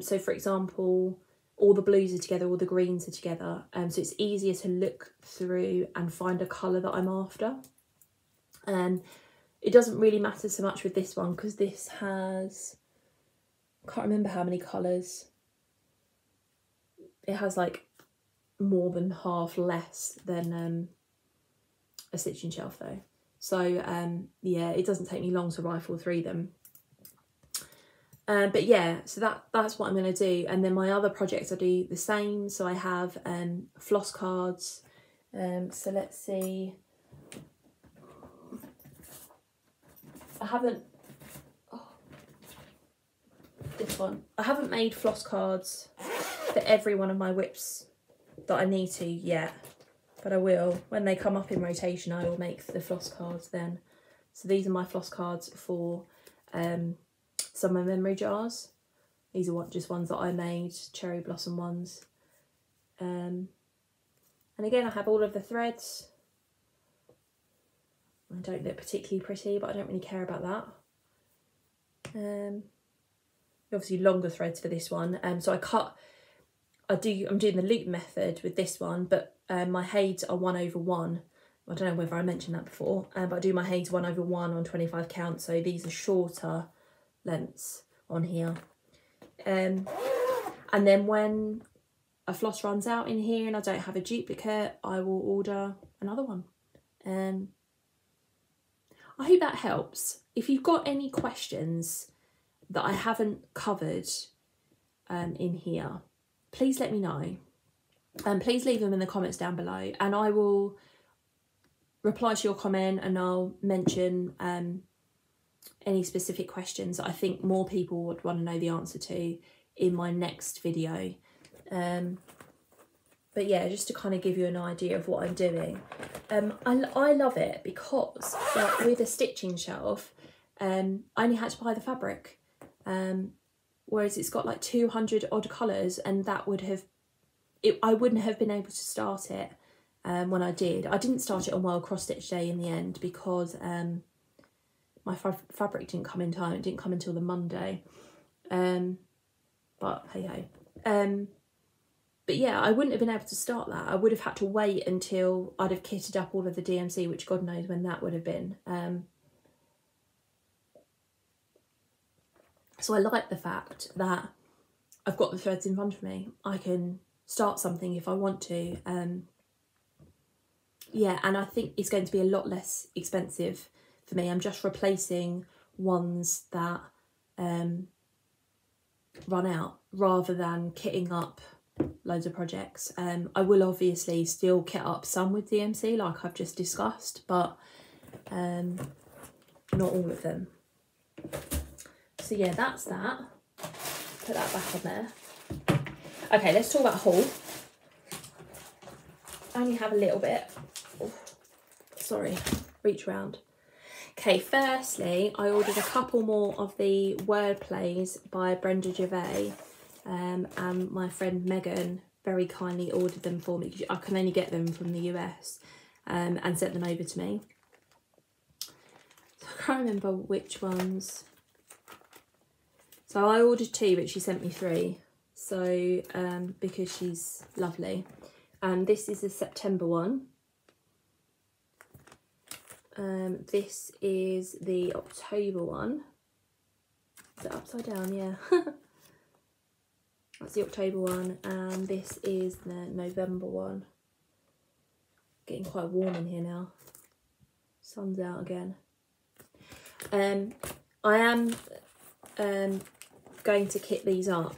So for example, all the blues are together, all the greens are together. So it's easier to look through and find a colour that I'm after. It doesn't really matter so much with this one because this has, I can't remember how many colours. It has like more than half less than a Stitching Shelf though. So yeah, it doesn't take me long to rifle through them. But yeah, so that's what I'm going to do. And then my other projects I do the same. So I have floss cards. So let's see. I haven't made floss cards for every one of my whips that I need to yet, but I will. When they come up in rotation, I will make the floss cards then. So these are my floss cards for summer memory jars. These are just ones that I made, cherry blossom ones. And again, I have all of the threads. I don't look particularly pretty, but I don't really care about that. Obviously longer threads for this one. So I'm doing the loop method with this one, but my Hades are 1/1. I don't know whether I mentioned that before, but I do my Hades 1/1 on 25 count. So these are shorter lengths on here. And then when a floss runs out in here and I don't have a duplicate, I will order another one. I hope that helps. If you've got any questions that I haven't covered in here, please let me know. Please leave them in the comments down below and I will reply to your comment, and I'll mention any specific questions that I think more people would want to know the answer to in my next video. But yeah, just to kind of give you an idea of what I'm doing. I love it because like, with a Stitching Shelf, I only had to buy the fabric, whereas it's got like 200 odd colours, and that would have, I wouldn't have been able to start it when I did. I didn't start it on World Cross Stitch Day in the end because my fabric didn't come in time. It didn't come until the Monday, but hey ho. But yeah, I wouldn't have been able to start that. I would have had to wait until I'd have kitted up all of the DMC, which God knows when that would have been. So I like the fact that I've got the threads in front of me. I can start something if I want to. Yeah, and I think it's going to be a lot less expensive for me. I'm just replacing ones that run out rather than kitting up loads of projects. I will obviously still kit up some with DMC like I've just discussed, but not all of them. So yeah, that's that. Put that back on there. Okay, let's talk about haul. I only have a little bit. Oh, sorry, reach round. Okay, firstly, I ordered a couple more of the word plays by Brenda Gervais, and my friend Megan very kindly ordered them for me. I can only get them from the US, and sent them over to me. So I can't remember which ones. So I ordered two, but she sent me three. So because she's lovely. And this is the September one. This is the October one. Is it upside down? Yeah. That's the October one, and this is the November one. Getting quite warm in here now. Sun's out again. I am going to kit these up.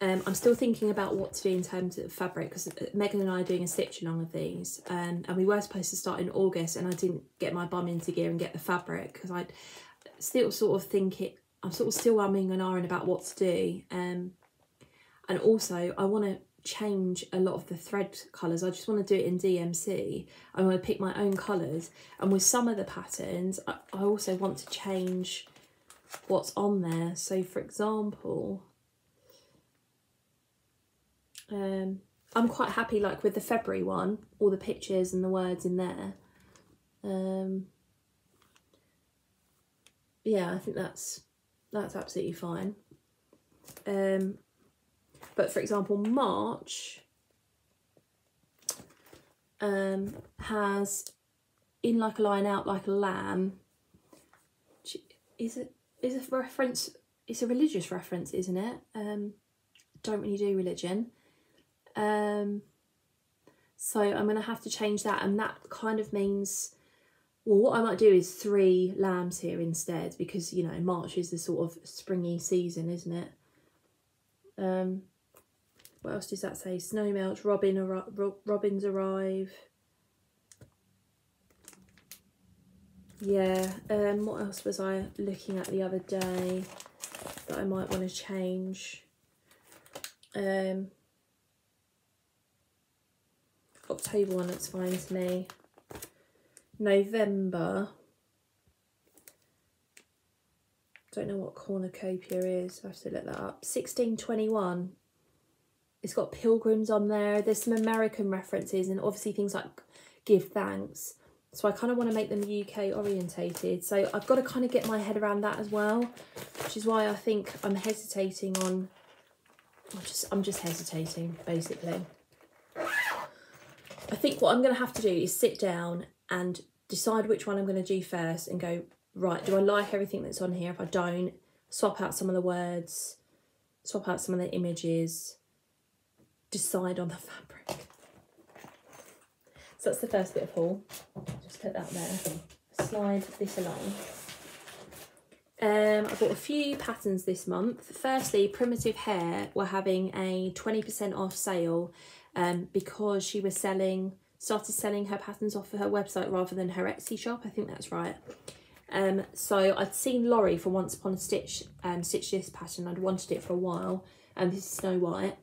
I'm still thinking about what to do in terms of fabric, because Megan and I are doing a stitch along of these, and we were supposed to start in August, and I didn't get my bum into gear and get the fabric because I still sort of think it. I'm sort of still umming and ahhing about what to do, and also I want to change a lot of the thread colours. I just want to do it in DMC. I want to pick my own colours, and with some of the patterns, I also want to change what's on there. So, for example. I'm quite happy, like with the February one, all the pictures and the words in there. Yeah, I think that's absolutely fine. But for example, March has in like a lion, out like a lamb. Is a reference? It's a religious reference, isn't it? Don't really do religion. So I'm going to have to change that, and that kind of means, well, what I might do is 3 lambs here instead, because, you know, March is the sort of springy season, isn't it? What else does that say? Snow melt, robins arrive. Yeah, what else was I looking at the other day that I might want to change? October one, that's fine to me. November, don't know what cornucopia is, I have to look that up. 1621, it's got pilgrims on there, there's some American references, and obviously things like give thanks, so I kind of want to make them UK orientated, so I've got to kind of get my head around that as well, which is why I think I'm hesitating on, I'm just hesitating basically. I think what I'm going to have to do is sit down and decide which one I'm going to do first and go, right, do I like everything that's on here? If I don't, swap out some of the words, swap out some of the images, decide on the fabric. So that's the first bit of haul. Just put that there. Slide this along. I bought a few patterns this month. Firstly, Primitive Hair were having a 20% off sale. Because she was started selling her patterns off of her website rather than her Etsy shop, I think that's right. So I'd seen Laurie from Once Upon a Stitch stitch this pattern. I'd wanted it for a while, and this is Snow White.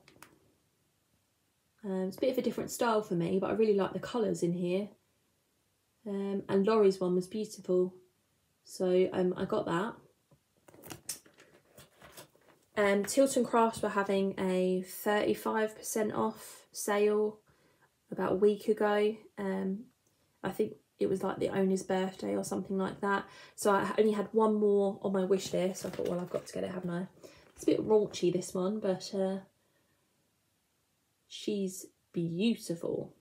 It's a bit of a different style for me, but I really like the colours in here. And Laurie's one was beautiful, so I got that. Tilton Crafts were having a 35% off sale about a week ago. I think it was like the owner's birthday or something like that. So I only had one more on my wish list. I thought, well, I've got to get it, haven't I? It's a bit raunchy, this one, but she's beautiful.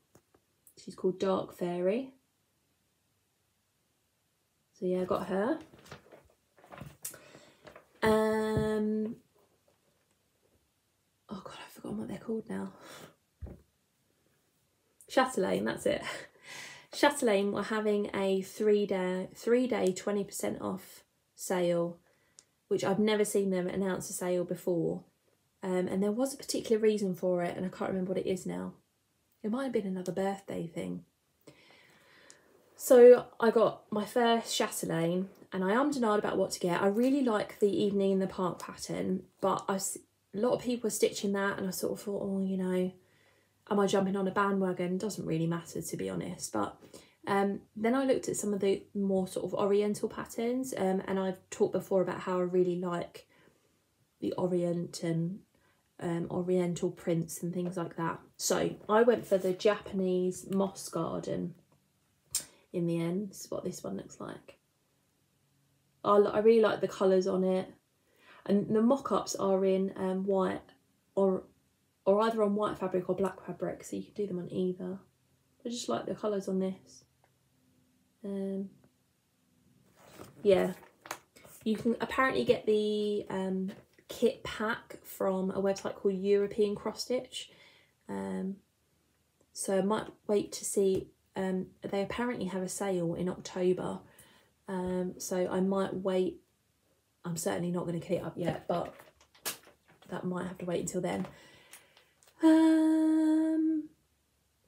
She's called Dark Fairy. So yeah, I got her. Oh God, I've forgotten what they're called now. Chatelaine, that's it. Chatelaine were having a three-day 20% off sale, which I've never seen them announce a sale before. And there was a particular reason for it, and I can't remember what it is now. It might have been another birthday thing. So I got my first Chatelaine, and I am denied about what to get. I really like the Evening in the Park pattern, but a lot of people are stitching that, and I sort of thought, oh, you know, am I jumping on a bandwagon? Doesn't really matter, to be honest. But Then I looked at some of the more sort of oriental patterns, and I've talked before about how I really like the Orient and oriental prints and things like that. So I went for the Japanese moss garden in the end. This is what this one looks like. I really like the colours on it, and the mock-ups are in white or either on white fabric or black fabric, so you can do them on either. I just like the colours on this. Yeah, you can apparently get the kit pack from a website called European Cross Stitch, so I might wait to see. They apparently have a sale in October, so I might wait. I'm certainly not going to kit it up yet, but that might have to wait until then.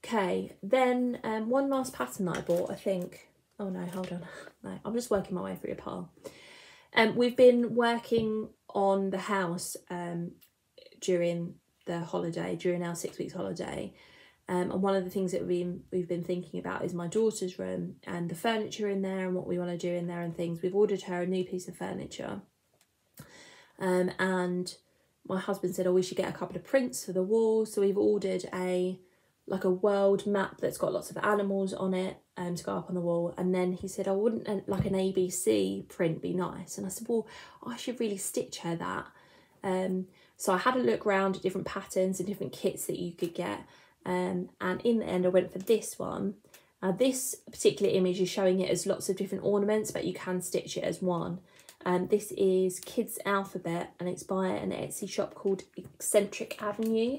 Okay, then one last pattern that I bought, I think. Oh no, hold on. No, I'm just working my way through a pile. We've been working on the house during the holiday, during our 6 weeks holiday. And one of the things that we've been thinking about is my daughter's room and the furniture in there and what we want to do in there and things. We've ordered her a new piece of furniture. And my husband said, oh, we should get a couple of prints for the walls. So we've ordered like a world map that's got lots of animals on it to go up on the wall. And then he said, oh, wouldn't an ABC print be nice? And I said, well, I should really stitch her that. So I had a look around at different patterns and different kits that you could get. And in the end, I went for this one. Now, this particular image is showing it as lots of different ornaments, but you can stitch it as one. This is Kids Alphabet, and it's by an Etsy shop called Eccentric Avenue.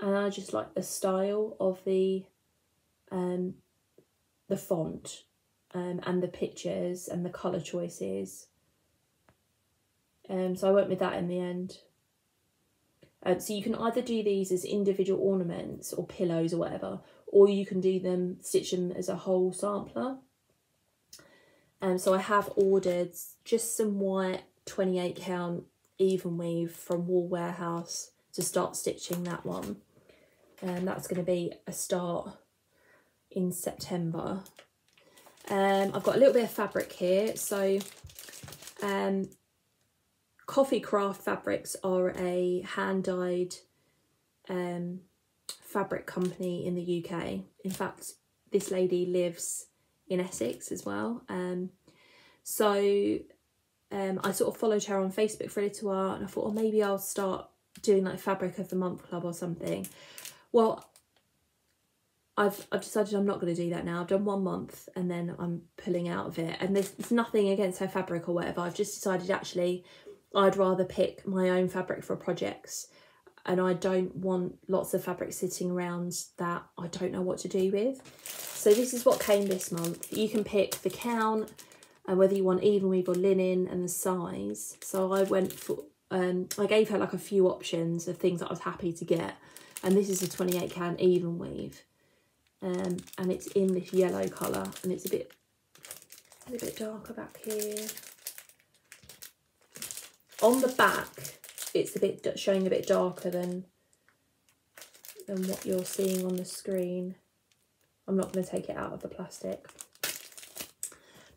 And I just like the style of the font and the pictures and the colour choices. So I went with that in the end. So you can either do these as individual ornaments or pillows or whatever, or you can do them, stitch them as a whole sampler. So I have ordered just some white 28 count even weave from Wool Warehouse to start stitching that one, and that's going to be a start in September. I've got a little bit of fabric here, so Coffee Craft Fabrics are a hand-dyed fabric company in the UK. In fact, this lady lives in Essex as well, so I sort of followed her on Facebook for a little while, and I thought, oh, maybe I'll start doing like Fabric of the Month Club or something. Well, I've decided I'm not going to do that now. I've done 1 month and then I'm pulling out of it, and there's nothing against her fabric or whatever. I've just decided actually I'd rather pick my own fabric for projects, and I don't want lots of fabric sitting around that I don't know what to do with. So this is what came this month. You can pick the count and whether you want even weave or linen and the size. So I went for I gave her like a few options of things that I was happy to get, and this is a 28 count even weave, and it's in this yellow colour, and it's a bit darker back here. On the back, it's showing a bit darker than what you're seeing on the screen. I'm not going to take it out of the plastic. But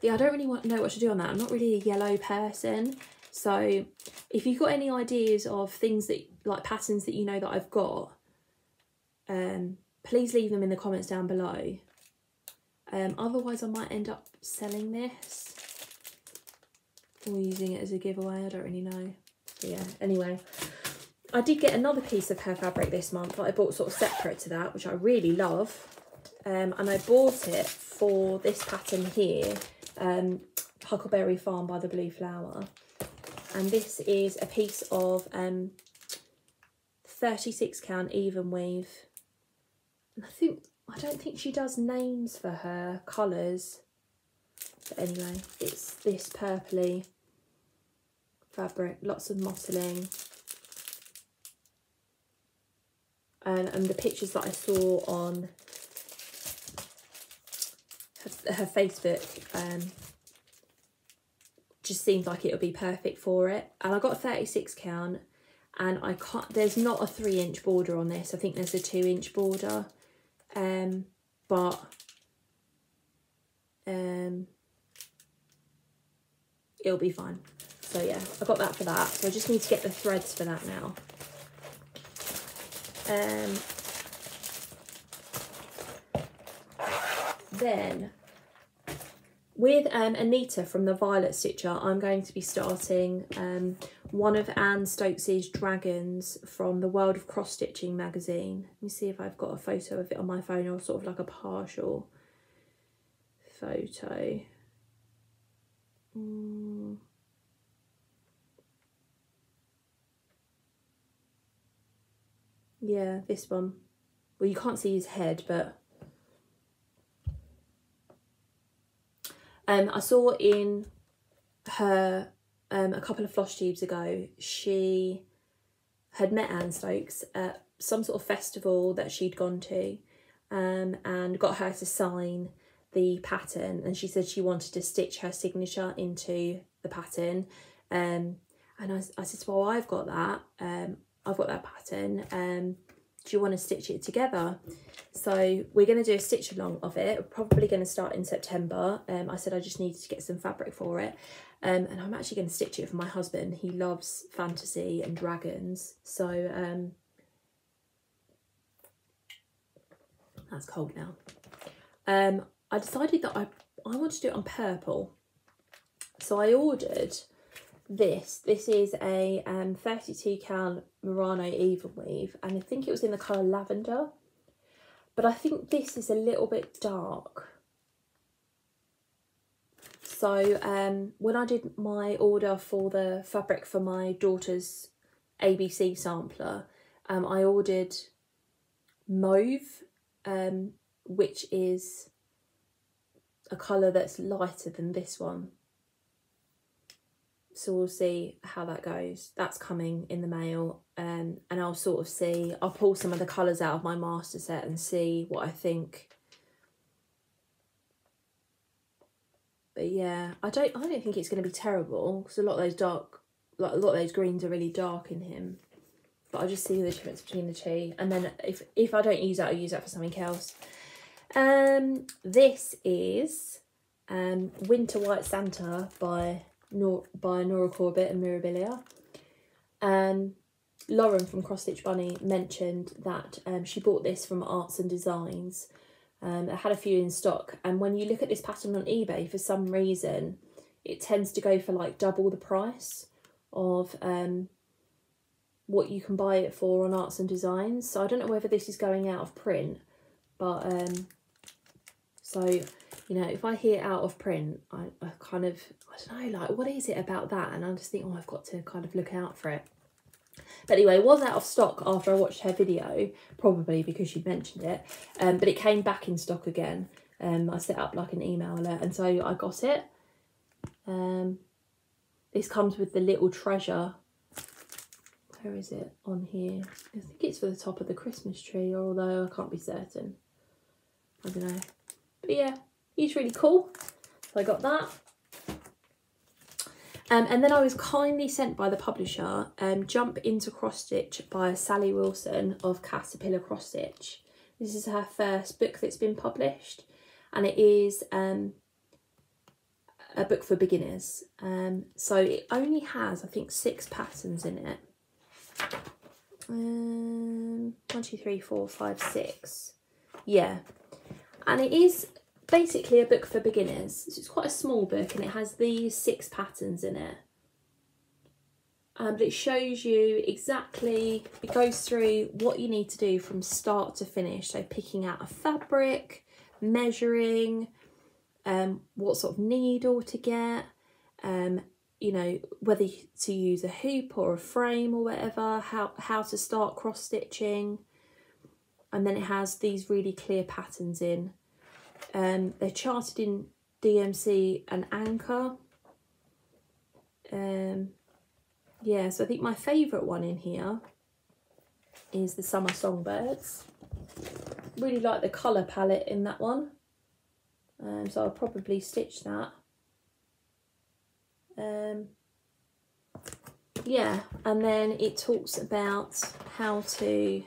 yeah, I don't really know what to do on that. I'm not really a yellow person. So if you've got any ideas of things that, like patterns that you know that I've got, please leave them in the comments down below. Otherwise I might end up selling this or using it as a giveaway, I don't really know. But yeah, anyway, I did get another piece of her fabric this month that I bought sort of separate to that, which I really love. And I bought it for this pattern here, Huckleberry Farm by the Blue Flower. And this is a piece of 36 count even weave. And I don't think she does names for her colours. But anyway, it's this purpley fabric, lots of mottling. And the pictures that I saw on her Facebook just seemed like it would be perfect for it. And I got a 36 count, and I can't, there's not a 3-inch border on this. I think there's a 2-inch border, but it'll be fine. So yeah, I got that for that. So I just need to get the threads for that now. Then with Anita from the Violet Stitcher, I'm going to be starting one of Anne Stokes's dragons from the World of Cross Stitching magazine. Let me see if I've got a photo of it on my phone, or sort of like a partial photo. Yeah, this one. Well, you can't see his head, but I saw in her a couple of Flosstubes ago, she had met Anne Stokes at some sort of festival that she'd gone to, and got her to sign the pattern, and she said she wanted to stitch her signature into the pattern. And I said, well, I've got that pattern, do you want to stitch it together? So we're going to do a stitch along of it. We're probably going to start in September. I said I just needed to get some fabric for it, and I'm actually going to stitch it for my husband. He loves fantasy and dragons, so that's cold now. I decided that I want to do it on purple, so I ordered this is a 32 count Murano even weave, and I think it was in the colour lavender, but I think this is a little bit dark. So when I did my order for the fabric for my daughter's ABC sampler, I ordered mauve, which is a colour that's lighter than this one. So we'll see how that goes. That's coming in the mail, and I'll sort of see. I'll pull some of the colours out of my master set and see what I think. But yeah, I don't think it's going to be terrible, because a lot of those greens are really dark in him. But I'll just see the difference between the two, and then if I don't use that, I'll use that for something else. This is Winter White Santa by Nora Corbett and Mirabilia. Lauren from Cross Stitch Bunny mentioned that she bought this from Arts and Designs. It had a few in stock, and when you look at this pattern on eBay, for some reason it tends to go for like double the price of what you can buy it for on Arts and Designs. So I don't know whether this is going out of print, but so you know, if I hear out of print, I kind of, I don't know, like, what is it about that? And I just think, oh, I've got to kind of look out for it. But anyway, it was out of stock after I watched her video, probably because she mentioned it. But it came back in stock again. I set up like an email alert, and so I got it. This comes with the little treasure. Where is it on here? I think it's for the top of the Christmas tree, although I can't be certain. I don't know. But yeah. He's really cool, so I got that. And then I was kindly sent by the publisher Jump Into Cross Stitch by Sally Wilson of Caterpillar Cross Stitch. This is her first book that's been published, and it is a book for beginners. So it only has, I think, 6 patterns in it. 1, 2, 3, 4, 5, 6. Yeah, and it is basically a book for beginners. So it's quite a small book, and it has these 6 patterns in it. But it shows you exactly, it goes through what you need to do from start to finish. So picking out a fabric, measuring, what sort of needle to get, you know, whether to use a hoop or a frame or whatever, how to start cross stitching. And then it has these really clear patterns in. They're charted in DMC and Anchor. Yeah, so I think my favourite one in here is the Summer Songbirds. Really like the colour palette in that one, so I'll probably stitch that. Yeah, and then it talks about how to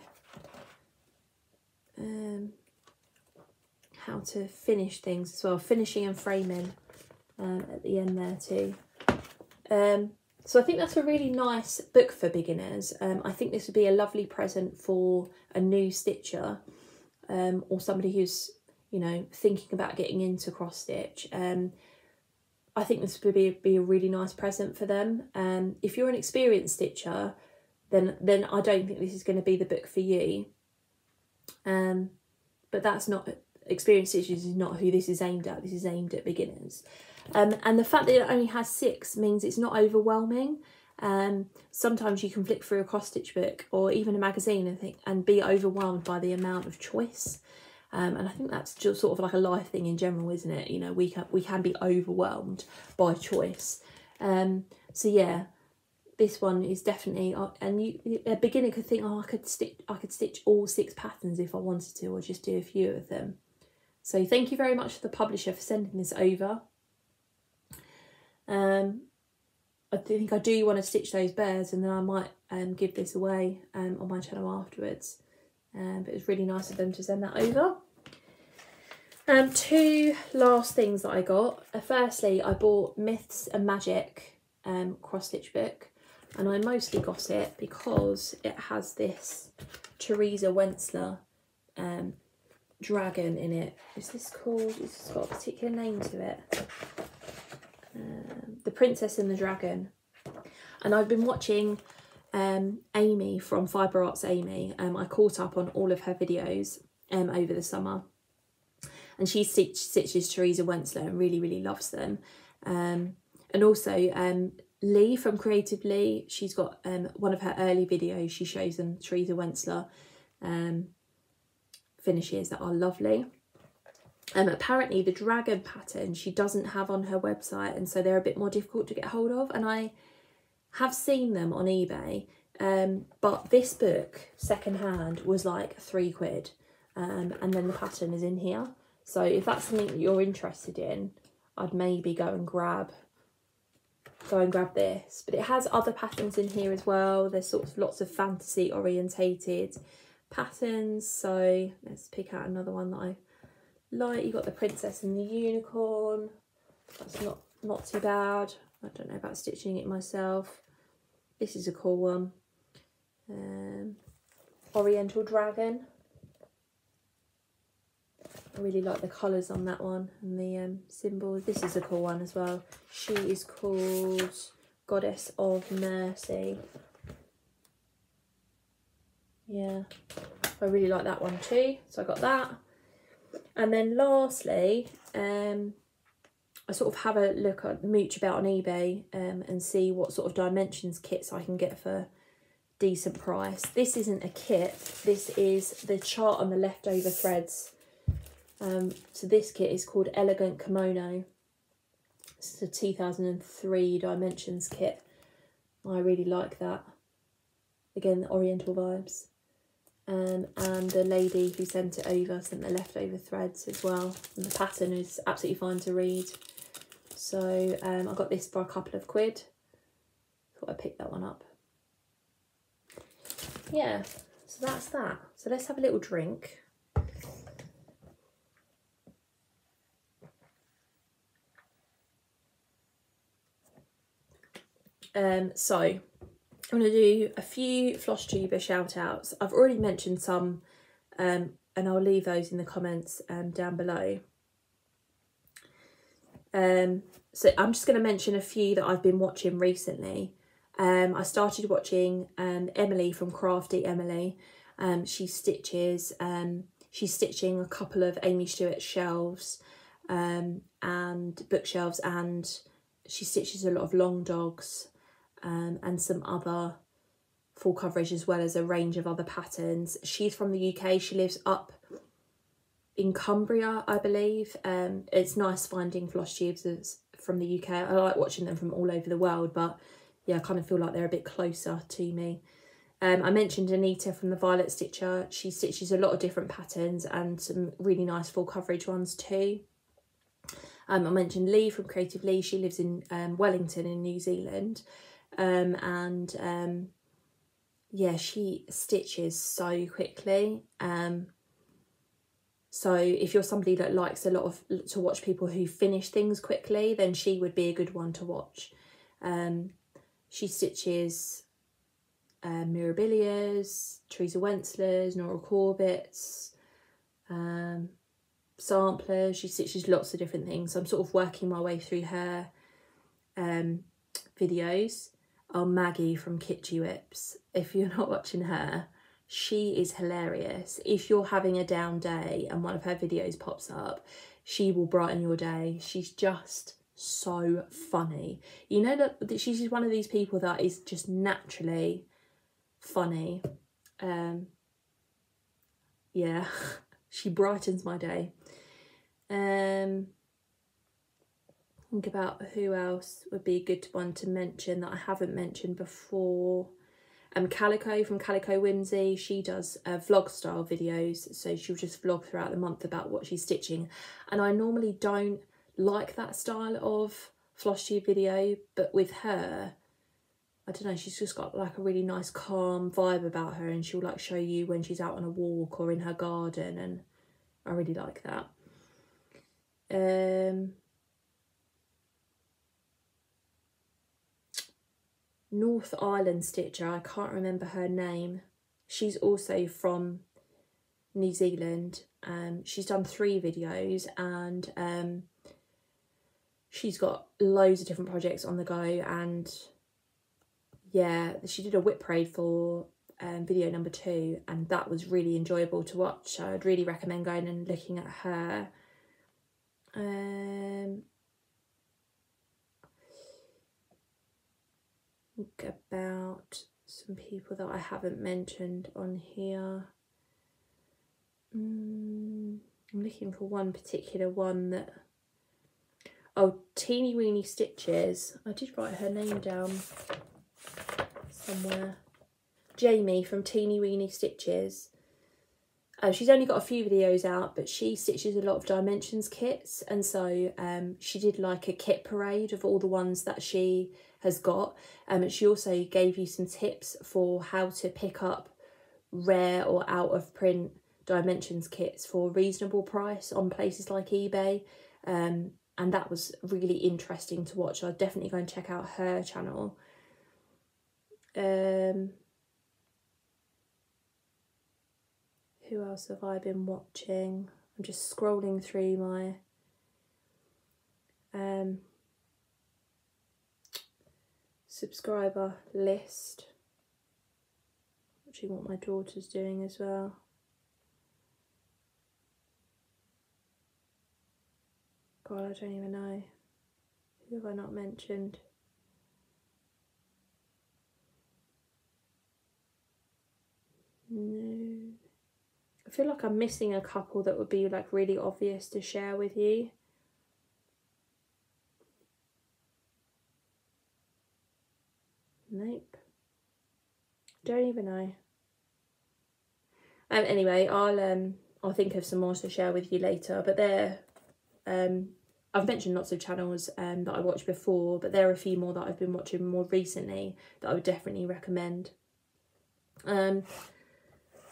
finish things as well, finishing and framing at the end there too. So I think that's a really nice book for beginners. I think this would be a lovely present for a new stitcher, or somebody who's, you know, thinking about getting into cross stitch. I think this would be a really nice present for them. If you're an experienced stitcher, then I don't think this is going to be the book for you. But that's not, experienced stitchers is not who this is aimed at. This is aimed at beginners. And the fact that it only has 6 means it's not overwhelming. Sometimes you can flick through a cross stitch book or even a magazine and think, and be overwhelmed by the amount of choice. And I think that's just sort of like a life thing in general, isn't it? You know, we can be overwhelmed by choice. So yeah, this one is definitely, and a beginner could think, oh, I could stitch all 6 patterns if I wanted to, or just do a few of them. So thank you very much to the publisher for sending this over. I think I do want to stitch those bears, and then I might give this away on my channel afterwards. But it was really nice of them to send that over. Two last things that I got. Firstly, I bought Myths and Magic cross stitch book, and I mostly got it because it has this Teresa Wentzler dragon in it. Is this called? It's got a particular name to it. The Princess and the Dragon. And I've been watching Aimee from Fibre Arts Aimee. I caught up on all of her videos over the summer, and she stitches Teresa Wentzler and really loves them. And also Lee from Creative Lee, she's got one of her early videos, she shows them Teresa Wentzler finishes that are lovely. Apparently the dragon pattern she doesn't have on her website, and so they're a bit more difficult to get hold of, and I have seen them on eBay, but this book secondhand was like £3, and then the pattern is in here. So if that's something that you're interested in, I'd maybe go and grab this. But it has other patterns in here as well. There's sorts of lots of fantasy orientated patterns. So let's pick out another one that I like. You got the Princess and the Unicorn. That's not too bad. I don't know about stitching it myself. This is a cool one. Oriental Dragon. I really like the colours on that one and the symbols. This is a cool one as well. She is called Goddess of Mercy. Yeah, I really like that one too. So I got that. And then lastly, I sort of have a look at mooch about on eBay and see what sort of dimensions kits I can get for decent price. This isn't a kit, this is the chart on the leftover threads. So this kit is called Elegant Kimono. It's a 2003 dimensions kit. I really like that. Again, the oriental vibes. And the lady who sent it over sent the leftover threads as well. And the pattern is absolutely fine to read. So I got this for a couple of quid. Thought I'd pick that one up. Yeah, so that's that. So let's have a little drink. So I'm going to do a few Flosstube shout outs. I've already mentioned some, and I'll leave those in the comments down below. So I'm just going to mention a few that I've been watching recently. I started watching Emily from Crafty Emily. She's stitching a couple of Aimee Stewart shelves and bookshelves, and she stitches a lot of long dogs and some other full coverage, as well as a range of other patterns. She's from the UK. She lives up in Cumbria, I believe. It's nice finding Flosstubes from the UK. I like watching them from all over the world, but yeah, I kind of feel like they're a bit closer to me. I mentioned Anita from the Violet Stitcher. She stitches a lot of different patterns and some really nice full coverage ones too. I mentioned Lee from Creative Lee. She lives in Wellington in New Zealand. Yeah, she stitches so quickly. So if you're somebody that likes to watch people who finish things quickly, then she would be a good one to watch. She stitches Mirabilia's, Teresa Wentzler's, Nora Corbett's, samplers. She stitches lots of different things. I'm sort of working my way through her videos. Oh, Maggie from Kitschy Whips. If you're not watching her, she is hilarious. If you're having a down day and one of her videos pops up, she will brighten your day. She's just so funny. You know that she's just one of these people that is just naturally funny. Yeah, she brightens my day. Think about who else would be a good one to mention that I haven't mentioned before. Calico from Calico Whimsy. She does vlog style videos, so she'll just vlog throughout the month about what she's stitching. And I normally don't like that style of Flosstube video, but with her, I don't know, she's just got like a really nice calm vibe about her, and she'll like show you when she's out on a walk or in her garden, and I really like that. North Island stitcher, I can't remember her name. She's also from New Zealand. She's done 3 videos, and she's got loads of different projects on the go. And yeah, she did a whip parade for video number 2, and that was really enjoyable to watch. I'd really recommend going and looking at her. Think about some people that I haven't mentioned on here. I'm looking for one particular one that... Oh, Teeny Weeny Stitches. I did write her name down somewhere. Jamie from Teeny Weeny Stitches. She's only got a few videos out, but she stitches a lot of Dimensions kits, and so she did like a kit parade of all the ones that she has got, and she also gave you some tips for how to pick up rare or out of print Dimensions kits for a reasonable price on places like eBay, and that was really interesting to watch. I'd definitely go and check out her channel. Who else have I been watching? I'm just scrolling through my subscriber list. Actually, what my daughter's doing as well. God, I don't even know. Who have I not mentioned? No. I feel like I'm missing a couple that would be like really obvious to share with you. Nope. Don't even know. Anyway, I'll think of some more to share with you later. But there, I've mentioned lots of channels that I watched before, but there are a few more that I've been watching more recently that I would definitely recommend.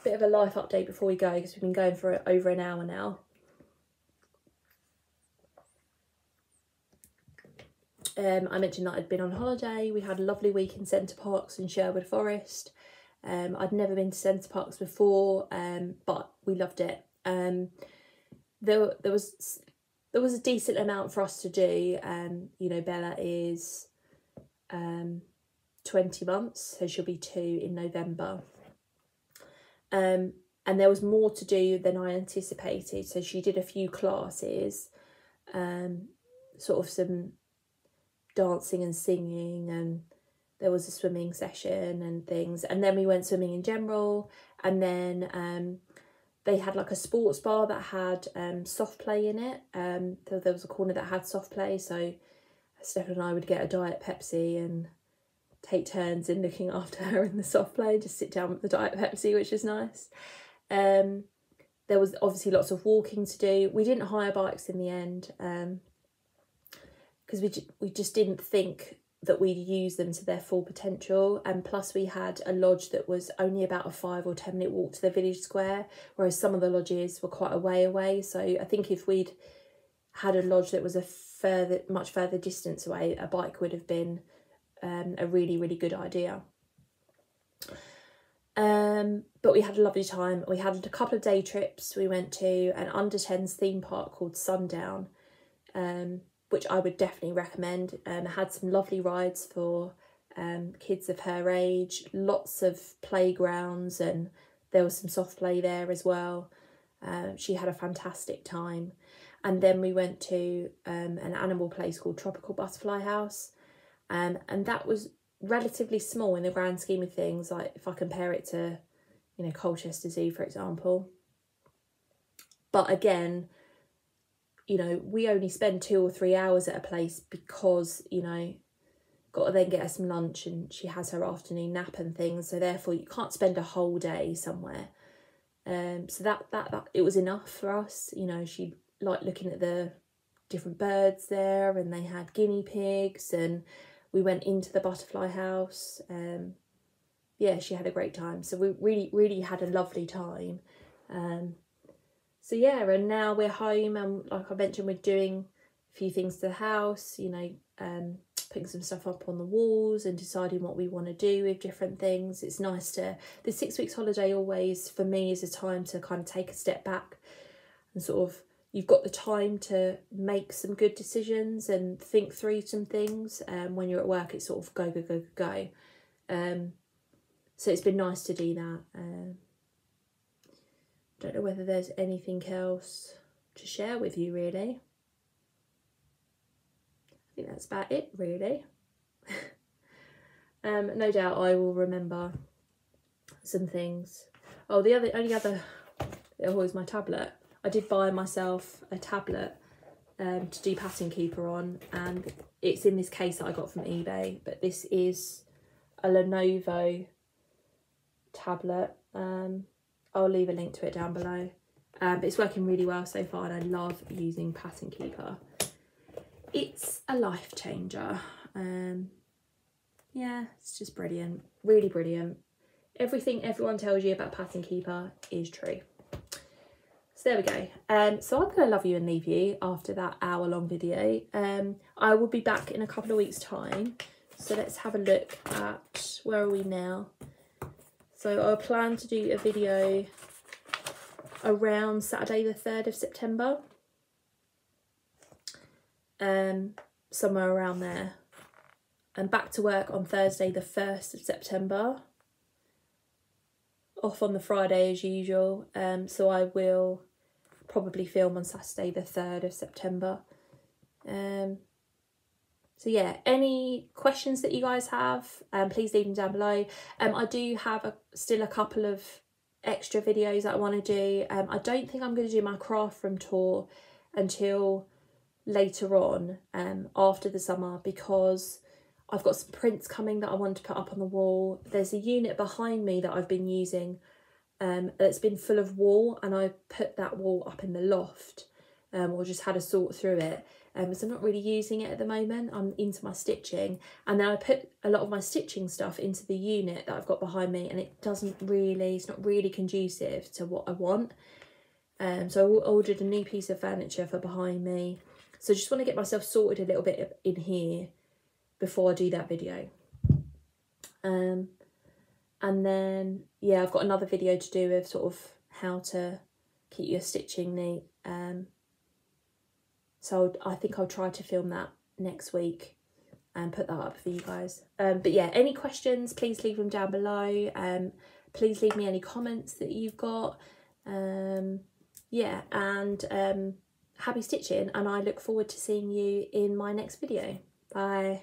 Bit of a life update before we go, because we've been going for over an hour now. I mentioned that I'd been on holiday. We had a lovely week in Centre Parks and Sherwood Forest. I'd never been to Centre Parks before, but we loved it. There was a decent amount for us to do. You know, Bella is 20 months, so she'll be 2 in November. And there was more to do than I anticipated, so she did a few classes, sort of some dancing and singing, and there was a swimming session and things, and then we went swimming in general, and then they had like a sports bar that had soft play in it. There was a corner that had soft play, so Stefan and I would get a Diet Pepsi and take turns in looking after her in the soft play, just sit down with the Diet Pepsi, which is nice. There was obviously lots of walking to do. We didn't hire bikes in the end, because we just didn't think that we'd use them to their full potential, and plus we had a lodge that was only about a 5 or 10 minute walk to the village square, whereas some of the lodges were quite a way away. So I think if we'd had a lodge that was a much further distance away, a bike would have been a really good idea. But we had a lovely time. We had a couple of day trips. We went to an under-10s theme park called Sundown, which I would definitely recommend. I had some lovely rides for kids of her age, lots of playgrounds, and there was some soft play there as well. She had a fantastic time. And then we went to an animal place called Tropical Butterfly House, and that was relatively small in the grand scheme of things, like if I compare it to, you know, Colchester Zoo, for example. But again, you know, we only spend 2 or 3 hours at a place because, you know, got to then get her some lunch and she has her afternoon nap and things, so therefore you can't spend a whole day somewhere. So that it was enough for us. You know, she liked looking at the different birds there, and they had guinea pigs, and we went into the butterfly house. Yeah, she had a great time. So we really had a lovely time. So yeah, and now we're home, and like I mentioned, we're doing a few things to the house, you know, putting some stuff up on the walls and deciding what we want to do with different things. It's nice to, the 6 weeks holiday always for me is a time to kind of take a step back and sort of, you've got the time to make some good decisions and think through some things. When you're at work, it's sort of go. So it's been nice to do that. Don't know whether there's anything else to share with you, really. I think that's about it, really. No doubt I will remember some things. Oh, the only other, oh, is my tablet. I did buy myself a tablet to do Pattern Keeper on, and it's in this case that I got from eBay, but this is a Lenovo tablet. I'll leave a link to it down below. But it's working really well so far, and I love using Pattern Keeper. It's a life changer. Yeah, it's just brilliant, really brilliant. Everything everyone tells you about Pattern Keeper is true. So there we go. So I'm gonna love you and leave you after that hour-long video. I will be back in a couple of weeks' time. So let's have a look at, where are we now? So I plan to do a video around Saturday the 3rd of September. Somewhere around there. And back to work on Thursday the 1st of September. Off on the Friday as usual. So I will probably film on Saturday the 3rd of September. So yeah, any questions that you guys have, please leave them down below. I do have still a couple of extra videos that I want to do. I don't think I'm going to do my craft room tour until later on, after the summer, because I've got some prints coming that I want to put up on the wall. There's a unit behind me that I've been using that's been full of wool, and I put that wool up in the loft, or just had a sort through it. So I'm not really using it at the moment. I'm into my stitching, and then I put a lot of my stitching stuff into the unit that I've got behind me, and it doesn't really, it's not really conducive to what I want. So I ordered a new piece of furniture for behind me. So I just want to get myself sorted a little bit in here before I do that video. And then, yeah, I've got another video to do of sort of how to keep your stitching neat. So I think I'll try to film that next week and put that up for you guys. But yeah, any questions, please leave them down below. Please leave me any comments that you've got. Yeah, and happy stitching, and I look forward to seeing you in my next video. Bye.